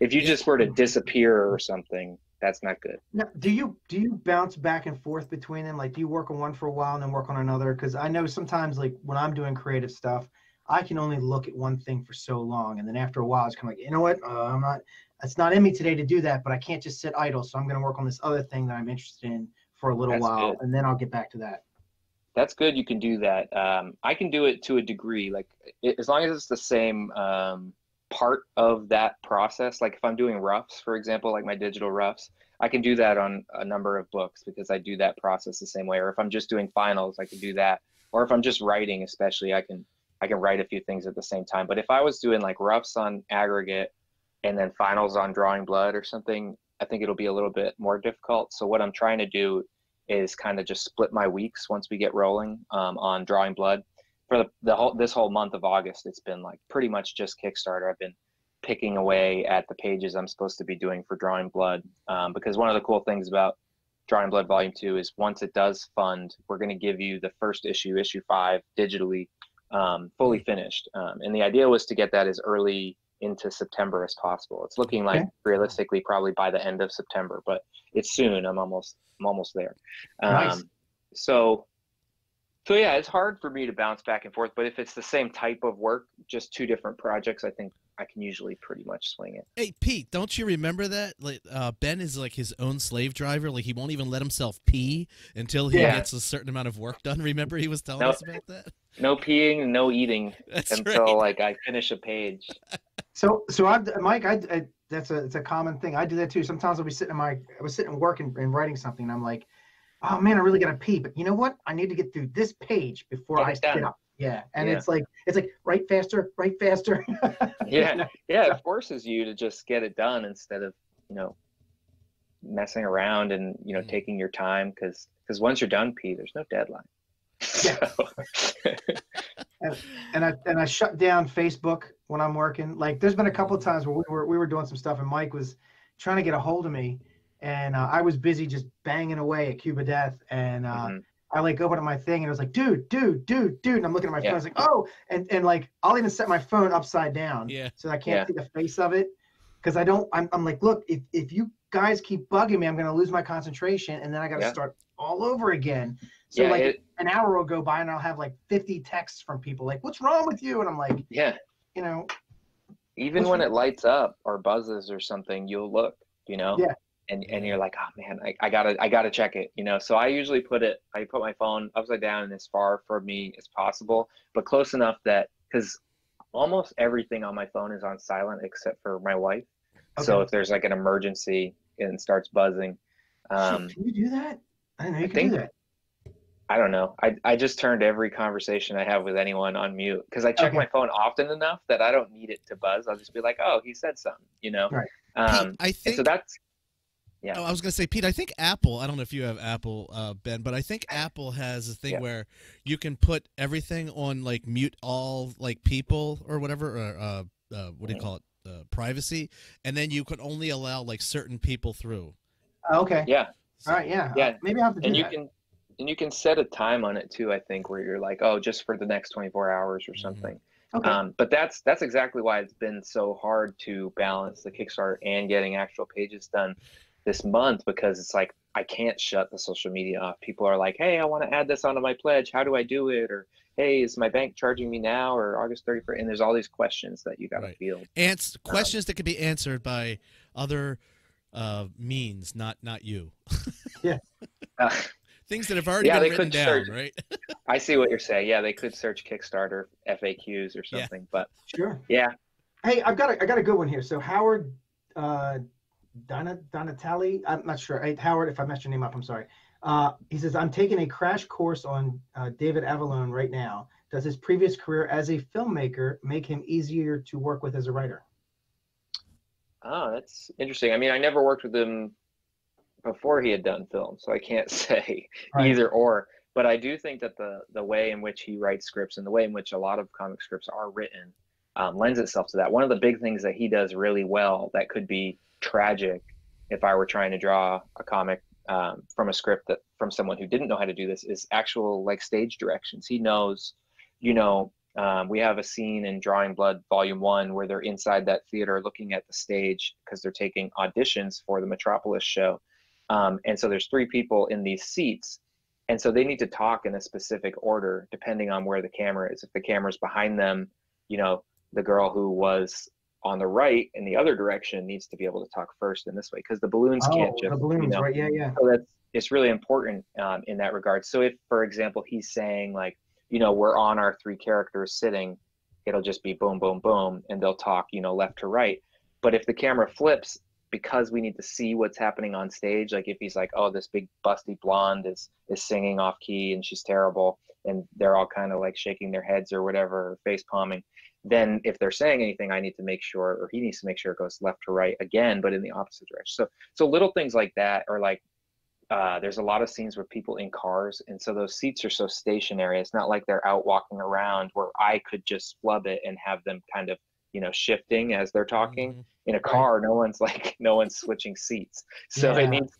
If you just were to disappear or something, that's not good. Now, do you bounce back and forth between them? Do you work on one for a while and then work on another? Because I know sometimes, when I'm doing creative stuff, I can only look at one thing for so long. And then after a while, it's kind of like, you know what? It's not in me today to do that, but I can't just sit idle. So I'm going to work on this other thing that I'm interested in for a little while. Good. And then I'll get back to that. That's good. You can do that. I can do it to a degree. As long as it's the same part of that process. If I'm doing roughs, for example, my digital roughs, I can do that on a number of books because I do that process the same way. Or if I'm just doing finals, I can do that. Or if I'm just writing, especially, I can write a few things at the same time. But if I was doing roughs on Aggregate and then finals on Drawing Blood or something, I think it'll be a little bit more difficult. So what I'm trying to do is kind of just split my weeks once we get rolling on Drawing Blood. For this whole month of August, it's been pretty much just Kickstarter. I've been picking away at the pages I'm supposed to be doing for Drawing Blood, because one of the cool things about Drawing Blood Volume 2 is once it does fund, we're going to give you the first issue, issue 5, digitally, fully finished. And the idea was to get that as early into September as possible. It's looking like realistically probably by the end of September, but it's soon. I'm almost there. Nice. So yeah, it's hard for me to bounce back and forth, but if it's the same type of work, just two different projects, I think I can usually pretty much swing it. Hey, Pete, don't you remember that? Ben is his own slave driver. He won't even let himself pee until he gets a certain amount of work done. Remember he was telling us about that? No peeing, no eating until I finish a page. So Mike, it's a common thing. I do that too. Sometimes I'll be sitting in working and writing something, and I'm like, oh man, I really got to pee, but you know what? I need to get through this page before I sit up. Yeah. And it's like write faster, write faster. It forces you to just get it done instead of, messing around and, taking your time. Cause once you're done, Pete, there's no deadline. Yeah. And I shut down Facebook when I'm working. There's been a couple of times where we were doing some stuff and Mike was trying to get a hold of me. And I was busy just banging away at Cube of Death. And I opened up my thing and I was like, dude. And I'm looking at my phone. I was like, oh. And I'll even set my phone upside down so that I can't see the face of it. Because I'm like, look, if you guys keep bugging me, I'm going to lose my concentration. And then I got to start all over again. So an hour will go by and I'll have 50 texts from people what's wrong with you? And I'm like, even when it lights up or buzzes or something, you'll look, And you're like, oh man, I gotta check it, So I usually put my phone upside down and as far from me as possible, but close enough that, because almost everything on my phone is on silent except for my wife. Okay. So if there's an emergency and it starts buzzing, can you do that? I didn't know you could do that. I don't know. I just turned every conversation I have with anyone on mute because I check my phone often enough that I don't need it to buzz. I'll just be like, oh, he said something, Right. I think so. That's. Yeah. Oh, I was going to say, Pete, I think Apple, I don't know if you have Apple, Ben, but I think Apple has a thing where you can put everything on, mute all, people or whatever, or what do you call it, privacy, and then you could only allow, certain people through. Okay. Yeah. So, all right, yeah. Maybe I have to do that. And you can set a time on it, too, I think, where you're like, oh, just for the next 24 hours or something. Okay. But that's exactly why it's been so hard to balance the Kickstarter and getting actual pages done this month, because it's like I can't shut the social media off. People are like, hey, I want to add this onto my pledge, how do I do it? Or hey, is my bank charging me now, or August 31st? And there's all these questions that you gotta field. Questions that could be answered by other means, not you. Yeah. Things that have already been written down, right? I see what you're saying. Yeah, they could search Kickstarter FAQs or something. But sure. Yeah. Hey, I got a good one here. So Howard Donatelli, I'm not sure. Hey, Howard, if I messed your name up, I'm sorry. He says, I'm taking a crash course on David Avallone right now. Does his previous career as a filmmaker make him easier to work with as a writer? Oh, that's interesting. I mean, I never worked with him before he had done film, so I can't say either or. But I do think that the way in which he writes scripts and the way in which a lot of comic scripts are written lends itself to that. One of the big things that he does really well that could be tragic if I were trying to draw a comic from a script that from someone who didn't know how to do this is actual like stage directions. He knows, you know, we have a scene in Drawing Blood Volume 1 where they're inside that theater looking at the stage because they're taking auditions for the Metropolis show. And so there's three people in these seats. And so they need to talk in a specific order, depending on where the camera is. If the camera's behind them, you know, the girl who was on the right in the other direction needs to be able to talk first in this way, because the balloons can't just, the balloons, you know, right? Yeah, yeah. So that's, it's really important in that regard. So if, for example, he's saying like, you know, we're on our three characters sitting, it'll just be boom, boom, boom, and they'll talk, you know, left to right. But if the camera flips, because we need to see what's happening on stage, like if he's like, oh, this big busty blonde is singing off key and she's terrible and they're all kind of like shaking their heads or whatever, face palming, then if they're saying anything, I need to make sure, or he needs to make sure it goes left to right again, but in the opposite direction. So little things like that, or like there's a lot of scenes with people in cars, and so those seats are so stationary. It's not like they're out walking around where I could just flub it and have them kind of, you know, shifting as they're talking. In a car, no one's switching seats. So it needs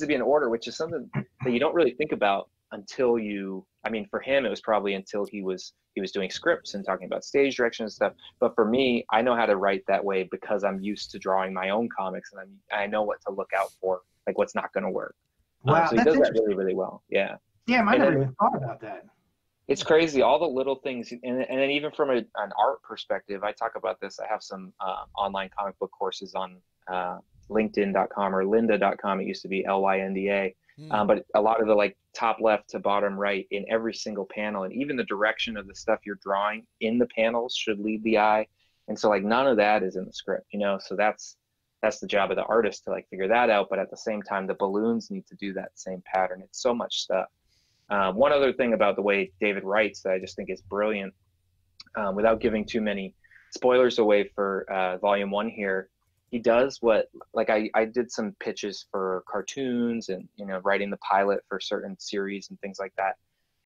to be in order, which is something that you don't really think about until you, I mean, for him, it was probably until he was doing scripts and talking about stage direction and stuff. But for me, I know how to write that way because I'm used to drawing my own comics, and I know what to look out for, like what's not going to work. Wow, so he does that really, really well. Yeah. Yeah, I never even thought about that. It's crazy, all the little things, and then even from an art perspective, I talk about this. I have some online comic book courses on LinkedIn.com or lynda.com. It used to be LYNDA, but a lot of the like top left to bottom right in every single panel, and even the direction of the stuff you're drawing in the panels should lead the eye. And so like none of that is in the script, you know. So that's the job of the artist to like figure that out. But at the same time, the balloons need to do that same pattern. It's so much stuff. One other thing about the way David writes that I just think is brilliant, without giving too many spoilers away for Volume 1 here, he does what, like I did some pitches for cartoons and, you know, writing the pilot for certain series and things like that.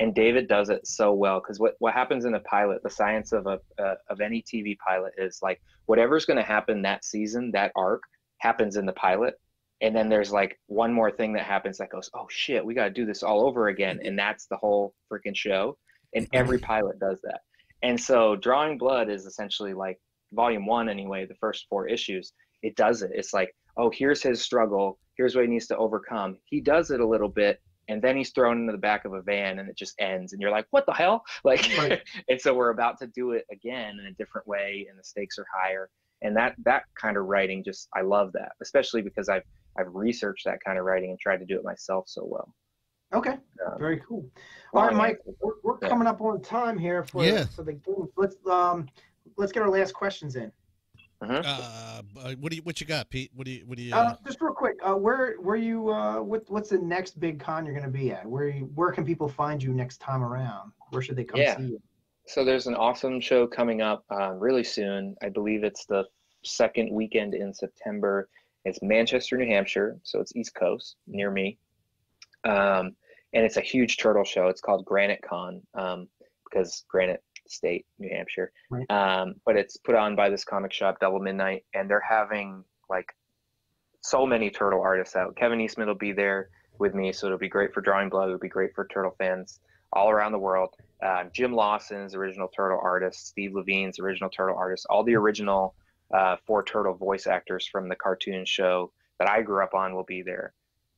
And David does it so well, because what happens in a pilot, the science of of any TV pilot is like whatever's going to happen that season, that arc happens in the pilot. And then there's like one more thing that happens that goes, oh shit, we got to do this all over again. And that's the whole freaking show. And every pilot does that. And so Drawing Blood is essentially like Volume 1 anyway, the first 4 issues. It does it. It's like, oh, here's his struggle. Here's what he needs to overcome. He does it a little bit. And then he's thrown into the back of a van and it just ends. And you're like, what the hell? Like, and so we're about to do it again in a different way. And the stakes are higher. And that kind of writing, just, I love that, especially because I've researched that kind of writing and tried to do it myself so well. Okay, very cool. All right, Mike, we're coming up on time here for the game. Let's get our last questions in. What you got, Pete? What do you? Just real quick, where you? What's the next big con you're going to be at? Where can people find you next time around? Where should they come see you? So there's an awesome show coming up really soon. I believe it's the second weekend in September. It's Manchester, New Hampshire, so it's East Coast, near me. And it's a huge turtle show. It's called Granite Con, because Granite State, New Hampshire. Right. But it's put on by this comic shop, Double Midnight, and they're having, like, so many turtle artists out. Kevin Eastman will be there with me, so it'll be great for Drawing Blood. It'll be great for turtle fans all around the world. Jim Lawson's original turtle artist, Steve Levine's original turtle artist, all the original 4 turtle voice actors from the cartoon show that I grew up on will be there,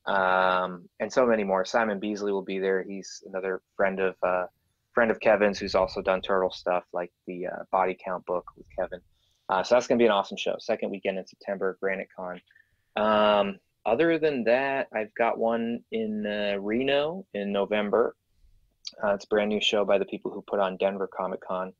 and so many more. Simon Beasley will be there. He's another friend of Kevin's who's also done turtle stuff, like the Body Count book with Kevin. So that's gonna be an awesome show. Second weekend in September, Granite Con. Other than that, I've got one in Reno in November. It's a brand new show by the people who put on Denver Comic Con.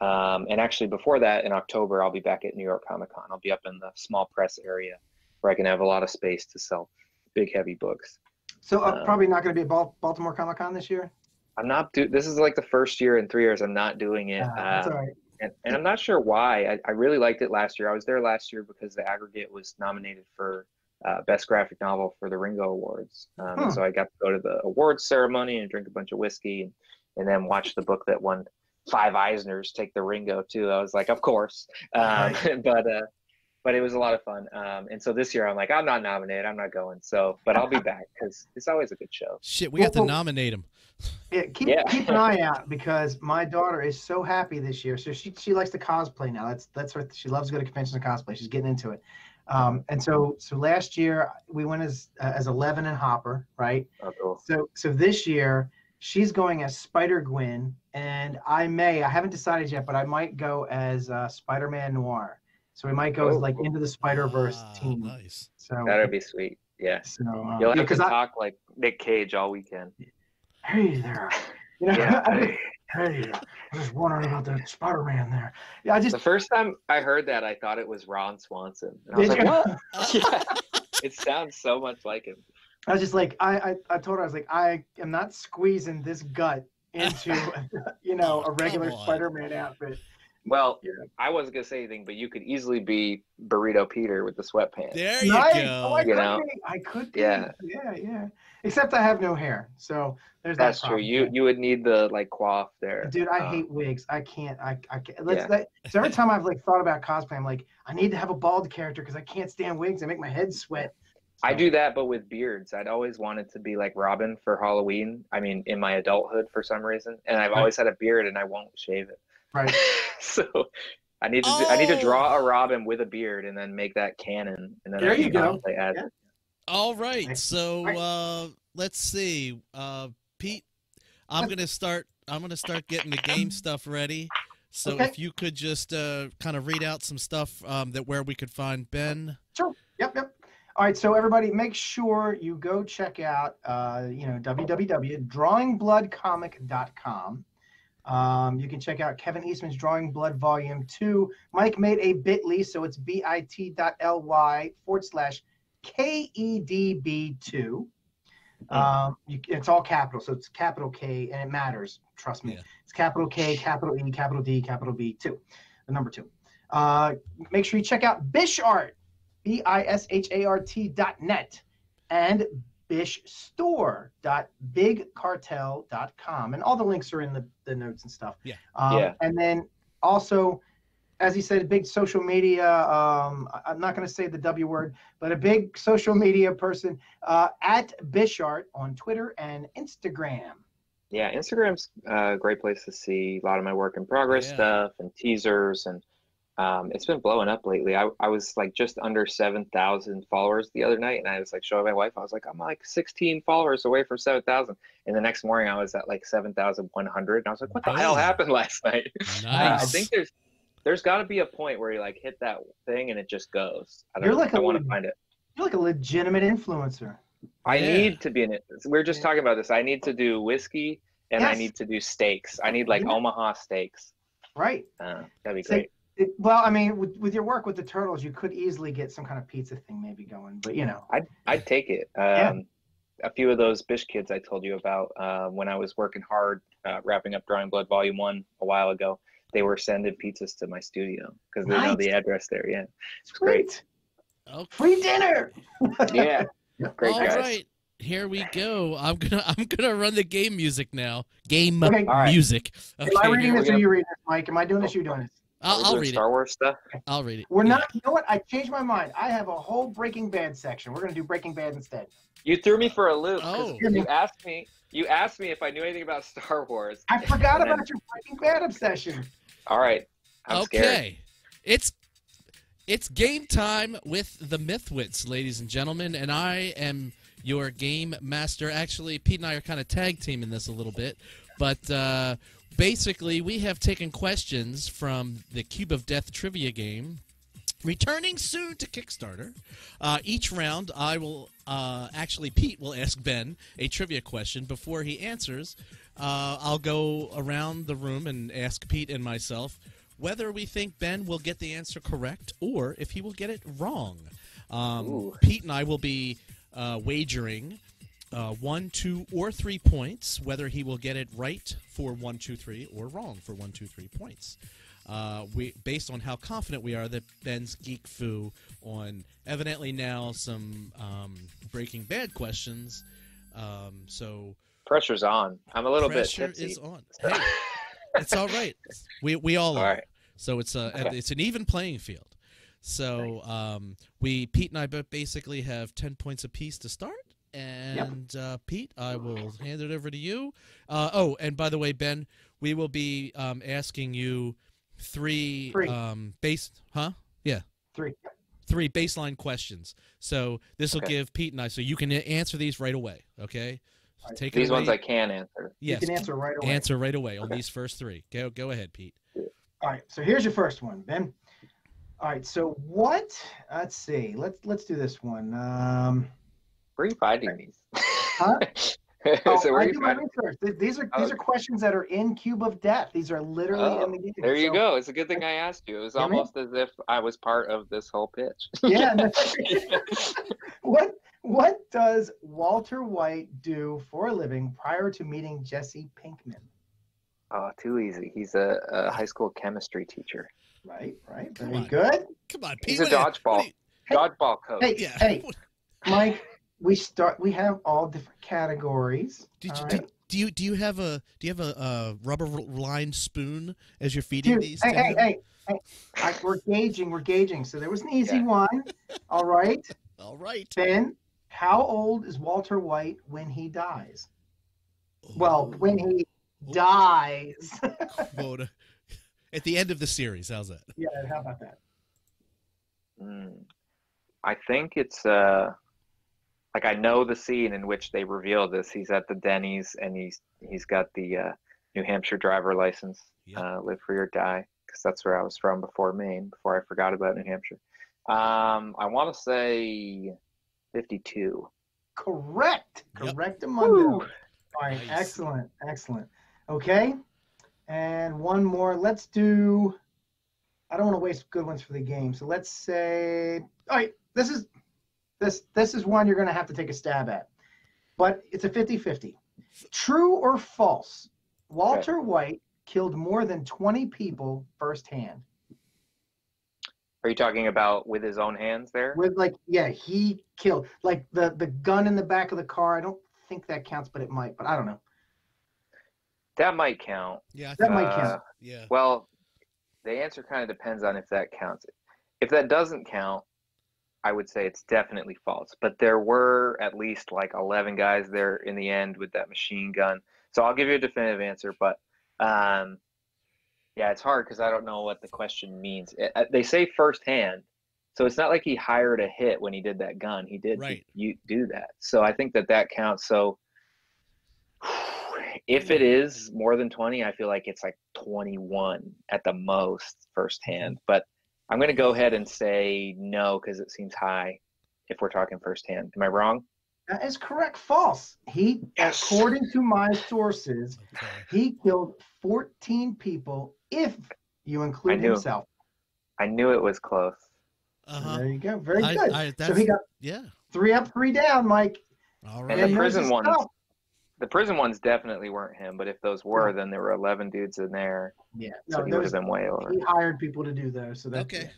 And actually before that, in October, I'll be back at New York Comic Con. I'll be up in the small press area where I can have a lot of space to sell big, heavy books. So probably not going to be at Baltimore Comic Con this year? I'm not. This is like the first year in 3 years I'm not doing it. That's all right. And I'm not sure why. I really liked it last year. I was there last year because The Aggregate was nominated for Best Graphic Novel for the Ringo Awards. So I got to go to the awards ceremony and drink a bunch of whiskey, and then watch the book that won 5 Eisners take the Ringo too. I was like, of course. But it was a lot of fun. And so this year I'm like, I'm not nominated. I'm not going. So, but I'll be back because it's always a good show. Shit, we have to nominate him. Yeah, keep an eye out because my daughter is so happy this year. So she likes to cosplay now. That's her. She loves going to conventions and cosplay. She's getting into it. And so last year we went as Eleven and Hopper, right? Oh, cool. So this year she's going as Spider-Gwen, and I haven't decided yet, but I might go as Spider-Man Noir. So we might go as into the Spider-Verse team. Nice. So that'd be sweet. Yeah. So you'll have to talk like Nick Cage all weekend. Hey there. You know, hey, I was wondering about the Spider-Man there. Yeah, the first time I heard that, I thought it was Ron Swanson. And I was like, what? Yeah. It sounds so much like him. I was just like, I told her, I was like, I am not squeezing this gut into, a regular Spider-Man outfit. Well, I wasn't going to say anything, but you could easily be Burrito Peter with the sweatpants. There you go. Oh, I could be. Yeah. Except I have no hair, so there's that. That's true. You would need the coif there. Dude, I hate wigs. I can't. I can't. So every time I've thought about cosplay, I'm like, I need to have a bald character because I can't stand wigs. They make my head sweat. So. I do that, but with beards. I'd always wanted to be like Robin for Halloween. I mean, in my adulthood for some reason, and I've always had a beard, and I won't shave it. Right. So I need to draw a Robin with a beard and then make that canon. And then there you go. Yeah. All right. So let's see. Pete, I'm gonna start getting the game stuff ready. So if you could just kind of read out some stuff where we could find Ben. Sure. Yep. All right. So everybody, make sure you go check out www.drawingbloodcomic.com. You can check out Kevin Eastman's Drawing Blood Volume 2. Mike made a bit.ly, so it's bit.ly/KEDB2. It's all capital, so it's capital K, and it matters, trust me. Yeah. It's capital K, capital E, capital D, capital B2, the number 2. Make sure you check out Bishart, bishart.net, and bishstore.bigcartel.com, and all the links are in the notes and stuff. And then also, as he said, a big social media, I'm not going to say the W word, but a big social media person, at Bishart on Twitter and Instagram. Yeah, Instagram's a great place to see a lot of my work in progress stuff and teasers, and it's been blowing up lately. I was just under 7,000 followers the other night, and I was showing my wife. I was I'm 16 followers away from 7,000. And the next morning I was at 7,100, and I was like, what the hell happened last night? Nice. I think there's got to be a point where you hit that thing and it just goes. I want to find it. You're a legitimate influencer. I need to be in it. We're just talking about this. I need to do whiskey, and I need to do steaks. I need Omaha steaks. Right. That'd be great. Well, I mean, with your work with the turtles, you could easily get some kind of pizza thing maybe going, but I'd take it. A few of those Bish kids I told you about when I was working hard wrapping up Drawing Blood Volume 1 a while ago, they were sending pizzas to my studio because they know the address there. Yeah, it's great. Okay. Free dinner. Yeah, great guys. All right, here we go. I'm gonna run the game music now. Game music. Right. Okay. Am I reading this or you reading this, Mike? Am I doing this or you doing this? I'll read Star Wars stuff. I'll read it. We're not. You know what? I changed my mind. I have a whole Breaking Bad section. We're gonna do Breaking Bad instead. You threw me for a loop. Oh. You asked me if I knew anything about Star Wars. I forgot about your Breaking Bad obsession. All right. I'm scared. It's game time with the Mythwits, ladies and gentlemen, and I am your game master. Actually, Pete and I are kind of tag teaming this a little bit, but. Basically, we have taken questions from the Cube of Death trivia game, returning soon to Kickstarter. Each round, I will Pete will ask Ben a trivia question. Before he answers, I'll go around the room and ask Pete and myself whether we think Ben will get the answer correct or if he will get it wrong. Pete and I will be wagering 1, 2, or 3 points, whether he will get it right for 1, 2, 3, or wrong for 1, 2, 3 points. based on how confident we are that Ben's geek foo on evidently now some Breaking Bad questions. So pressure's on. I'm a little bit tipsy. Pressure is on. Hey, it's all right. We all are. So it's a it's an even playing field. So Pete and I both basically have 10 points apiece to start. And Pete, I will hand it over to you. Oh, and by the way, Ben, we will be asking you three baseline questions. So this will give Pete and I, so you can answer these right away. Okay. So take these ones I can answer. Yes. You can answer right away. Answer right away on these first three. Go ahead, Pete. All right. So here's your first one, Ben. All right. So what? Let's see. Let's do this one. Where are you finding these? Huh? So I do my research. These are questions that are in Cube of Death. These are literally in the game. There you go. It's a good thing I asked you. It was almost as if I was part of this whole pitch. Yeah. No. What does Walter White do for a living prior to meeting Jesse Pinkman? Oh, too easy. He's a high school chemistry teacher. Right. Very good. Come on, Pete. He's a dodgeball coach. Hey, Mike. We have all different categories. Do you have a rubber lined spoon as you're feeding these? Hey. We're gauging. So there was an easy one. All right. Ben, how old is Walter White when he dies? Oh. Well, when he dies. Quota. At the end of the series, how's that? Yeah. How about that? I think it's like I know the scene in which they reveal this. He's at the Denny's and he's got the New Hampshire driver license. Yep. Live free or die, because that's where I was from before Maine. Before I forgot about New Hampshire. I want to say 52. Correct. Yep. Correct among them. All right. Nice. Excellent. Okay. And one more. Let's do. I don't want to waste good ones for the game. So let's say. All right. This is one you're going to have to take a stab at, but it's a 50-50. True or false? Walter White killed more than 20 people firsthand. Are you talking about with his own hands there? With he killed. Like the gun in the back of the car, I don't think that counts, but it might, but I don't know. That might count. Yeah. That might count. Yeah. Well, the answer kind of depends on if that counts. If that doesn't count, I would say it's definitely false, but there were at least 11 guys there in the end with that machine gun. So I'll give you a definitive answer, but it's hard because I don't know what the question means. They say firsthand, so it's not like he hired a hit when he did that gun. He did do that. So I think that counts. So if it is more than 20, I feel like it's 21 at the most firsthand, but I'm going to go ahead and say no because it seems high if we're talking firsthand. Am I wrong? That is correct. False. According to my sources, he killed 14 people if you include himself. I knew it was close. Uh-huh. There you go. Very good. So he got 3 up, 3 down, Mike. All right. And the prison ones definitely weren't him, but if those were, then there were 11 dudes in there. Yeah, so he would have been way over. He hired people to do those. So that's it.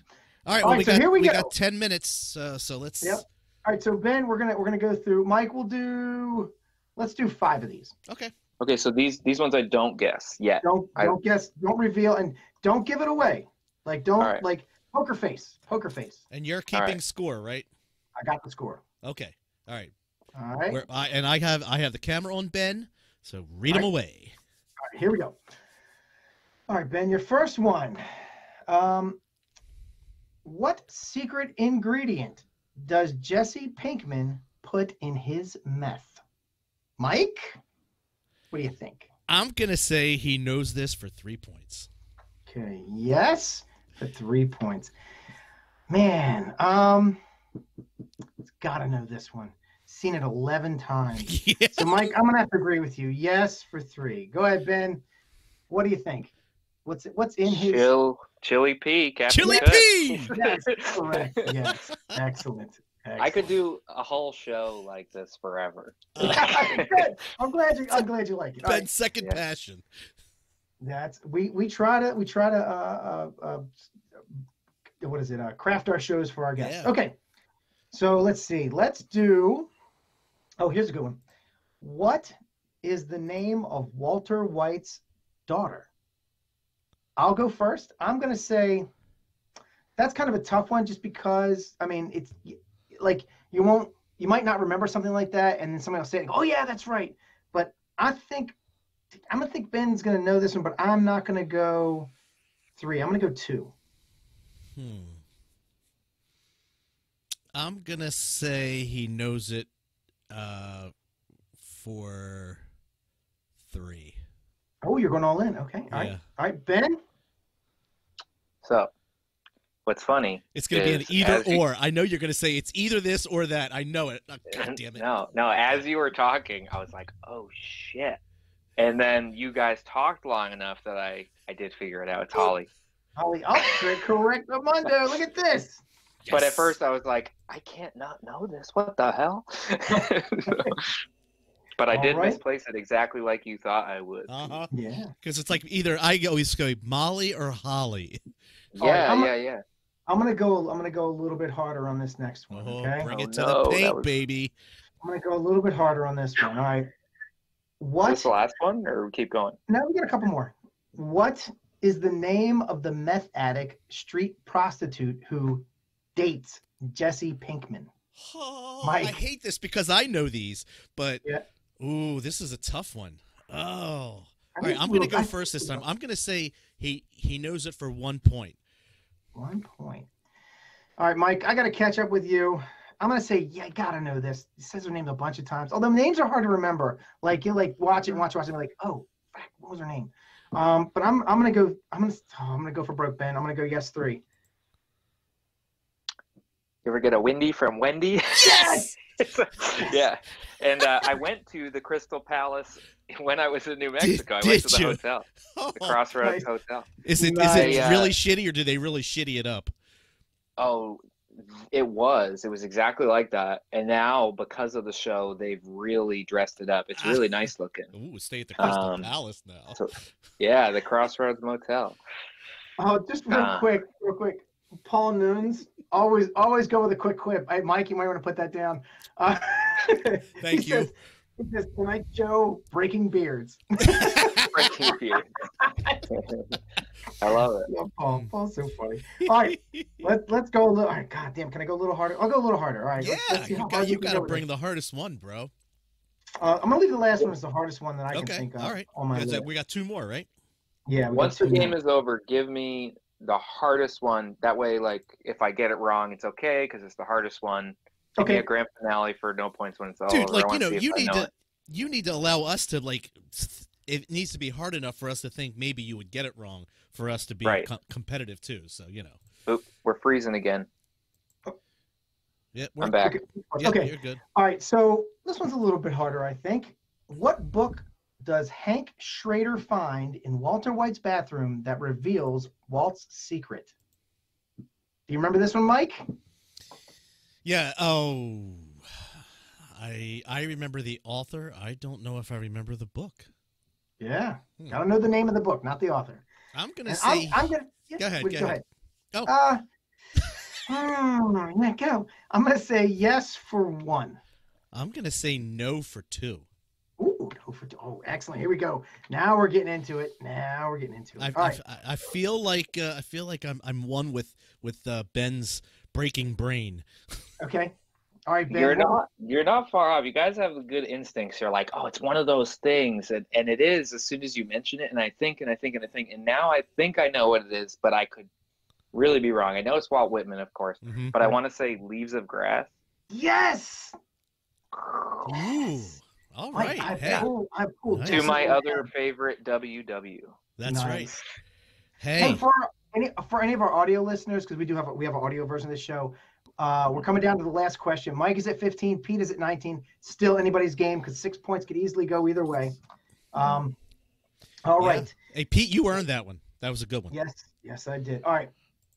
All right. All right. So here we go. We got 10 minutes. So let's. Yep. All right. So Ben, we're gonna go through. Mike, let's do 5 of these. Okay. Okay. So these ones I don't guess yet. Don't guess. Don't reveal, and don't give it away. Don't poker face. Poker face. And you're keeping score, right? I got the score. Okay. All right. All right. I have the camera on Ben, so read them away. All right, here we go. All right, Ben, your first one. What secret ingredient does Jesse Pinkman put in his meth? Mike, what do you think? I'm going to say he knows this for 3 points. Okay, yes, for 3 points. Man, got to know this one. Seen it 11 times. Yeah. So, Mike, I'm going to have to agree with you. Yes for 3. Go ahead, Ben. What do you think? What's in his... Chili P, Captain Cook. Chili P! Yes, correct. Yes. Excellent. I could do a whole show like this forever. Good. I'm glad you like it. Ben's second passion. That's we try to what is it? Craft our shows for our guests. Yeah. Okay, so let's see. Let's do. Oh, here's a good one. What is the name of Walter White's daughter? I'll go first. I'm gonna say that's kind of a tough one, just because I mean it's like you won't, you might not remember something like that, and then somebody will say, "Oh yeah, that's right." But I think. I'm gonna think Ben's gonna know this one, but I'm not gonna go three. I'm gonna go two. I'm gonna say he knows it for three. Oh, you're going all in. Okay. All right, Ben. So, what's funny? It's gonna be an either or. I know you're gonna say it's either this or that. I know it. Oh, God damn it. No. As you were talking, I was like, "Oh shit." And then you guys talked long enough that I did figure it out. It's Holly. Holly Oxford, correct, Armando. Look at this. Yes. But at first I was like, I can't not know this. What the hell? But I did misplace it exactly like you thought I would. Uh-huh. Yeah. Because it's like either I always go Molly or Holly. Yeah, right, yeah. I'm gonna go a little bit harder on this next one. Oh, okay. Bring it to the paint, baby. I'm gonna go a little bit harder on this one. All right. What is the last one, or we keep going? No, we got a couple more. What is the name of the meth addict street prostitute who dates Jesse Pinkman? Oh, Mike. I hate this because I know these, but ooh, this is a tough one. Oh, all right, I'm gonna go first this time. I'm gonna say he knows it for 1 point. 1 point. All right, Mike, I gotta catch up with you. I'm gonna say, yeah, I gotta know this. It says her name a bunch of times. Although names are hard to remember. Like you watch it, and like, oh, what was her name? But I'm gonna go for broke, Ben. I'm gonna go yes three. You ever get a Wendy from Wendy? Yes. Yeah. And I went to the Crystal Palace when I was in New Mexico. I went to the hotel, the Crossroads Hotel. Is it really shitty, or do they really shitty it up? Oh. It was exactly like that, and now because of the show they've really dressed it up. It's really nice looking. Ooh, stay at the Crystal Palace now. So, yeah, the Crossroads Motel. Oh, just real quick, Paul Nunes always go with a quick quip. Mike, you might want to put that down. Thank you. Says, tonight show, breaking beards. Breaking beards. I love it. Yeah, Paul's so funny. All right, let's go a little. All right, goddamn, can I go a little harder? I'll go a little harder. All right. Yeah, let's see you gotta bring the hardest one, bro. I'm gonna leave the last one as the hardest one that I can think of. All right. On my list. We got two more, right? Yeah. Once the game is over, give me the hardest one. That way, like, if I get it wrong, it's okay because it's the hardest one. Okay. A grand finale for no points when it's all over. Dude, like, you need to allow us to, like, it needs to be hard enough for us to think maybe you would get it wrong for us to be competitive too. So, you know. Oop, we're freezing again. Yeah, I'm back. Okay. You're good. All right, so this one's a little bit harder, I think. What book does Hank Schrader find in Walter White's bathroom that reveals Walt's secret? Do you remember this one, Mike? Yeah. Oh, I remember the author. I don't know if I remember the book. Yeah. I don't know the name of the book, not the author. I'm going to say. Go ahead. Go. I'm going to say yes for one. I'm going to say no for two. Ooh, no for two. Oh, excellent. Here we go. Now we're getting into it. All right. I feel like I'm one with Ben's breaking brain. Okay. All right, Ben. You're not far off. You guys have good instincts. You're like, oh, it's one of those things, and it is. As soon as you mention it, and I think, and now I think I know what it is, but I could really be wrong. I know it's Walt Whitman, of course, but I want to say Leaves of Grass. Yes. Ooh. All right. I've pulled nice. To my other favorite, WW. That's nice. Right. Hey. For any of our audio listeners, because we have an audio version of the show. We're coming down to the last question. Mike is at 15. Pete is at 19. Still anybody's game because 6 points could easily go either way. All right. Hey, Pete, you earned that one. That was a good one. Yes, I did. All right.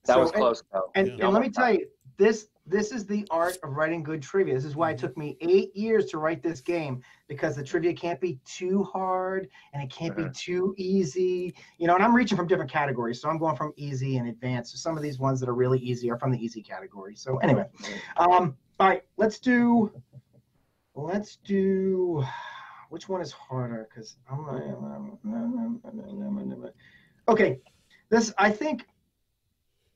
That was close, though. And let me tell you, This is the art of writing good trivia. This is why it took me 8 years to write this game, because the trivia can't be too hard and it can't be too easy. You know, and I'm reaching from different categories. So I'm going from easy and advanced. So some of these ones that are really easy are from the easy category. So anyway, all right, let's do, which one is harder? Because I'm okay. This, I think,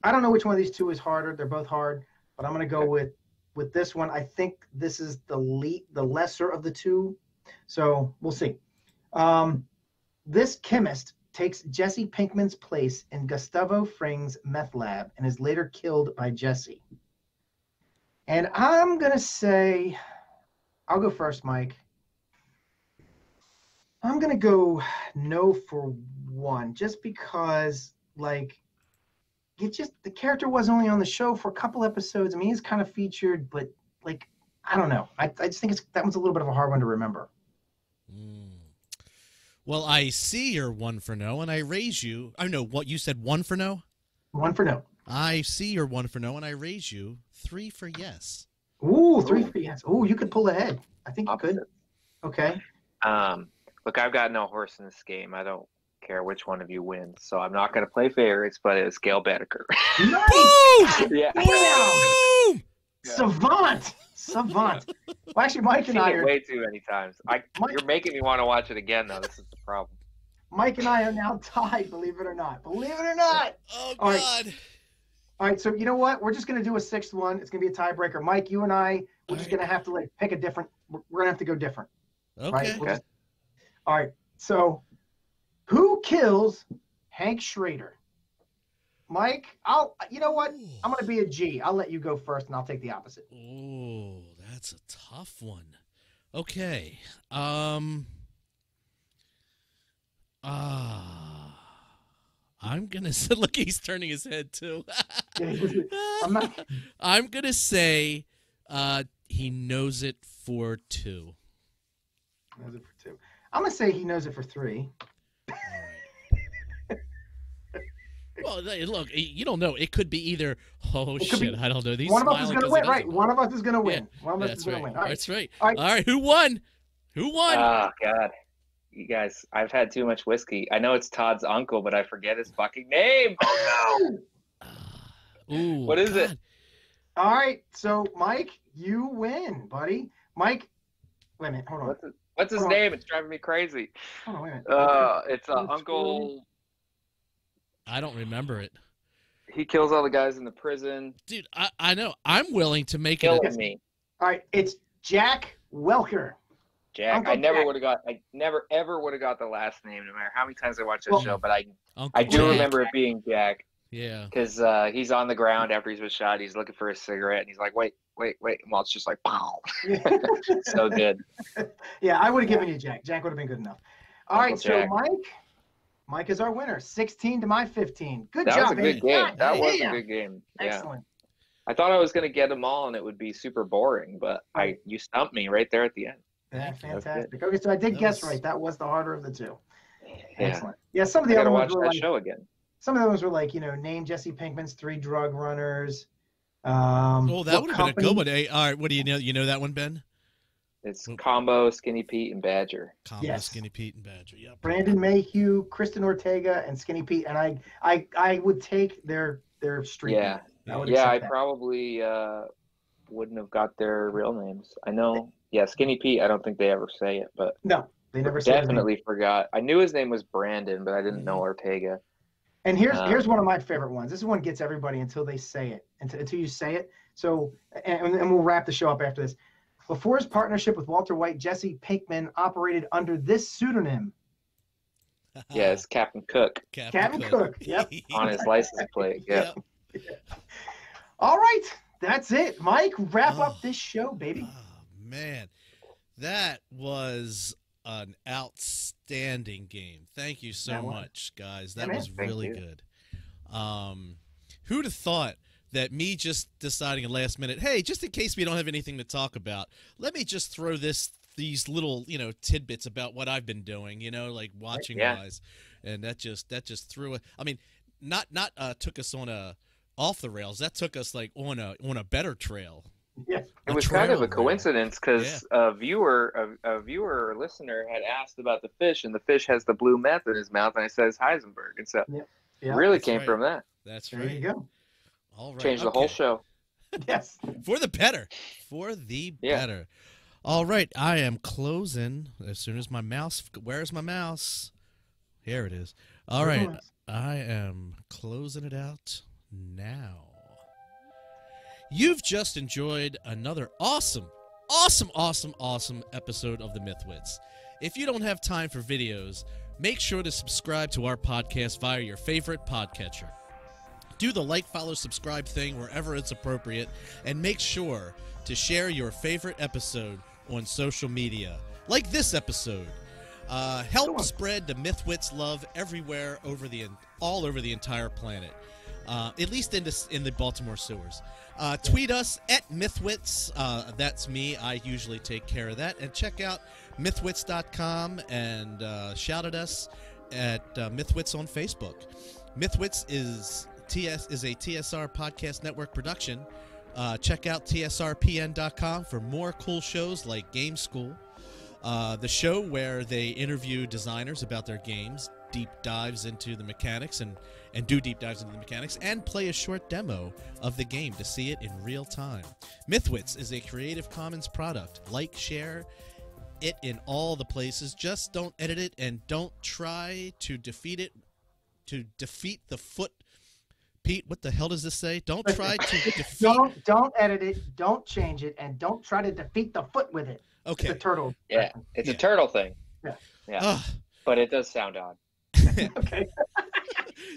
I don't know which one of these two is harder. They're both hard. But I'm going to go with this one. I think this is the lesser of the two. So we'll see. This chemist takes Jesse Pinkman's place in Gustavo Fring's meth lab and is later killed by Jesse. And I'm going to say, I'll go first, Mike. I'm going to go no for one, just because, like, it just, the character was only on the show for a couple episodes. I mean, he's kind of featured, but, like, I don't know. I just think that one's a little bit of a hard one to remember. Mm. Well, I see you're one for no, and I raise you. I know what you said, one for no? One for no. I see you're one for no, and I raise you three for yes. Ooh, three for yes. Ooh, you could pull ahead. I think you could. Okay. Look, I've got no horse in this game. I don't care which one of you wins, so I'm not going to play favorites, but it's Gail Baedeker. Nice! Boom! Yeah. Boom! Yeah. Savant. Well, actually, Mike and I are way too many times. You're making me want to watch it again, though. This is the problem. Mike and I are now tied. Believe it or not. Believe it or not. Oh God! All right. So you know what? We're just going to do a sixth one. It's going to be a tiebreaker. Mike, you and I, we're just going to have to like pick a different. We're going to have to go different. Okay. Right? Okay. All right. So, who kills Hank Schrader? Mike, you know what? I'm going to be a G. I'll let you go first, and I'll take the opposite. Oh, that's a tough one. Okay. I'm going to – look, he's turning his head, too. I'm going to say he knows it for two. Knows it for two. I'm going to say he knows it for three. Well, look, you don't know. It could be either, oh, shit, I don't know. These one of us is going to win, right? One of us is going to win. One of us is going to win. That's right. All right, who won? Who won? Oh, God. You guys, I've had too much whiskey. I know it's Todd's uncle, but I forget his fucking name. Oh, no. Ooh, what is it? All right, so, Mike, you win, buddy. Mike, wait a minute, hold on. What's his name? It's driving me crazy. Hold on, wait a minute. It's Uncle... I don't remember it. He kills all the guys in the prison. Dude, I know. I'm willing to make it. Me. All right, it's Jack Welker. Jack. Uncle I never would have got. I never ever would have got the last name, no matter how many times I watched that show. But I do remember it being Jack. Yeah. Because he's on the ground after he's been shot. He's looking for a cigarette, and he's like, wait. And Walt's just like, pow. So good. Yeah, I would have given you Jack. Jack would have been good enough. All right, Jack. So Mike. Mike is our winner, 16 to my 15. Good job, baby. That was a good game. Excellent. I thought I was going to get them all, and it would be super boring, but you stumped me right there at the end. Yeah, fantastic. Okay, so I did guess right. That was the harder of the two. Excellent. Yeah, some of the other ones were like, show again. Some of those were like, you know, name Jesse Pinkman's three drug runners. Oh, that would have been a good one. Hey, all right, what do you know? You know that one, Ben? It's Combo, Skinny Pete, and Badger. Combo, Skinny Pete, and Badger. Yep. Brandon Mayhew, Kristen Ortega, and Skinny Pete. And I would take their street. Yeah, I probably wouldn't have got their real names. I know. Yeah, Skinny Pete. I don't think they ever say it, but no, they never. Definitely forgot. I knew his name was Brandon, but I didn't know Ortega. And here's one of my favorite ones. This one gets everybody until they say it, until you say it. So, and we'll wrap the show up after this. Before his partnership with Walter White, Jesse Pinkman operated under this pseudonym. Yes, Captain Cook. Captain Cook. Yep. On his license plate. Yep. All right, that's it, Mike. Wrap up this show, baby. Oh, man, that was an outstanding game. Thank you so much, guys. That was really good. Who'd have thought that me just deciding at last minute, hey, just in case we don't have anything to talk about, let me just throw these little, you know, tidbits about what I've been doing, you know, like watching wise, and that just threw it. I mean, not took us on a off the rails. That took us like on a better trail. Yeah, it was kind of a coincidence because a viewer or listener had asked about the fish, and the fish has the blue meth in his mouth, and it says Heisenberg, and so it really came from that. That's right. There you go. All right. Changed the whole show. Yes, for the better. For the better. All right, I am closing as soon as my mouse. Where's my mouse? Here it is. All right, I am closing it out now. You've just enjoyed another awesome, awesome, awesome, awesome episode of The Mythwits. If you don't have time for videos, make sure to subscribe to our podcast via your favorite podcatcher. Do the like, follow, subscribe thing wherever it's appropriate, and make sure to share your favorite episode on social media, like this episode. Help spread the Mythwits love everywhere all over the entire planet. At least in the Baltimore sewers. Tweet us at Mythwits. That's me. I usually take care of that. And check out Mythwits.com and shout at us at Mythwits on Facebook. Mythwits is a TSR Podcast Network production. Check out TSRPN.com for more cool shows like Game School, the show where they interview designers about their games, deep dives into the mechanics and do deep dives into the mechanics, and play a short demo of the game to see it in real time. Mythwits is a Creative Commons product. Like, share it in all the places. Just don't edit it, and don't try to defeat it, to defeat the foot. Pete, what the hell does this say? Don't try to defeat. Don't edit it, don't change it, and don't try to defeat the foot with it. Okay. It's a turtle. Yeah, it's a turtle thing. Yeah. But it does sound odd. Okay.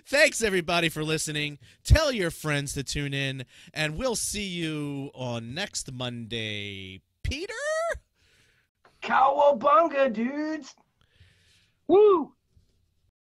Thanks, everybody, for listening. Tell your friends to tune in, and we'll see you on next Monday. Peter? Cowabunga, dudes. Woo!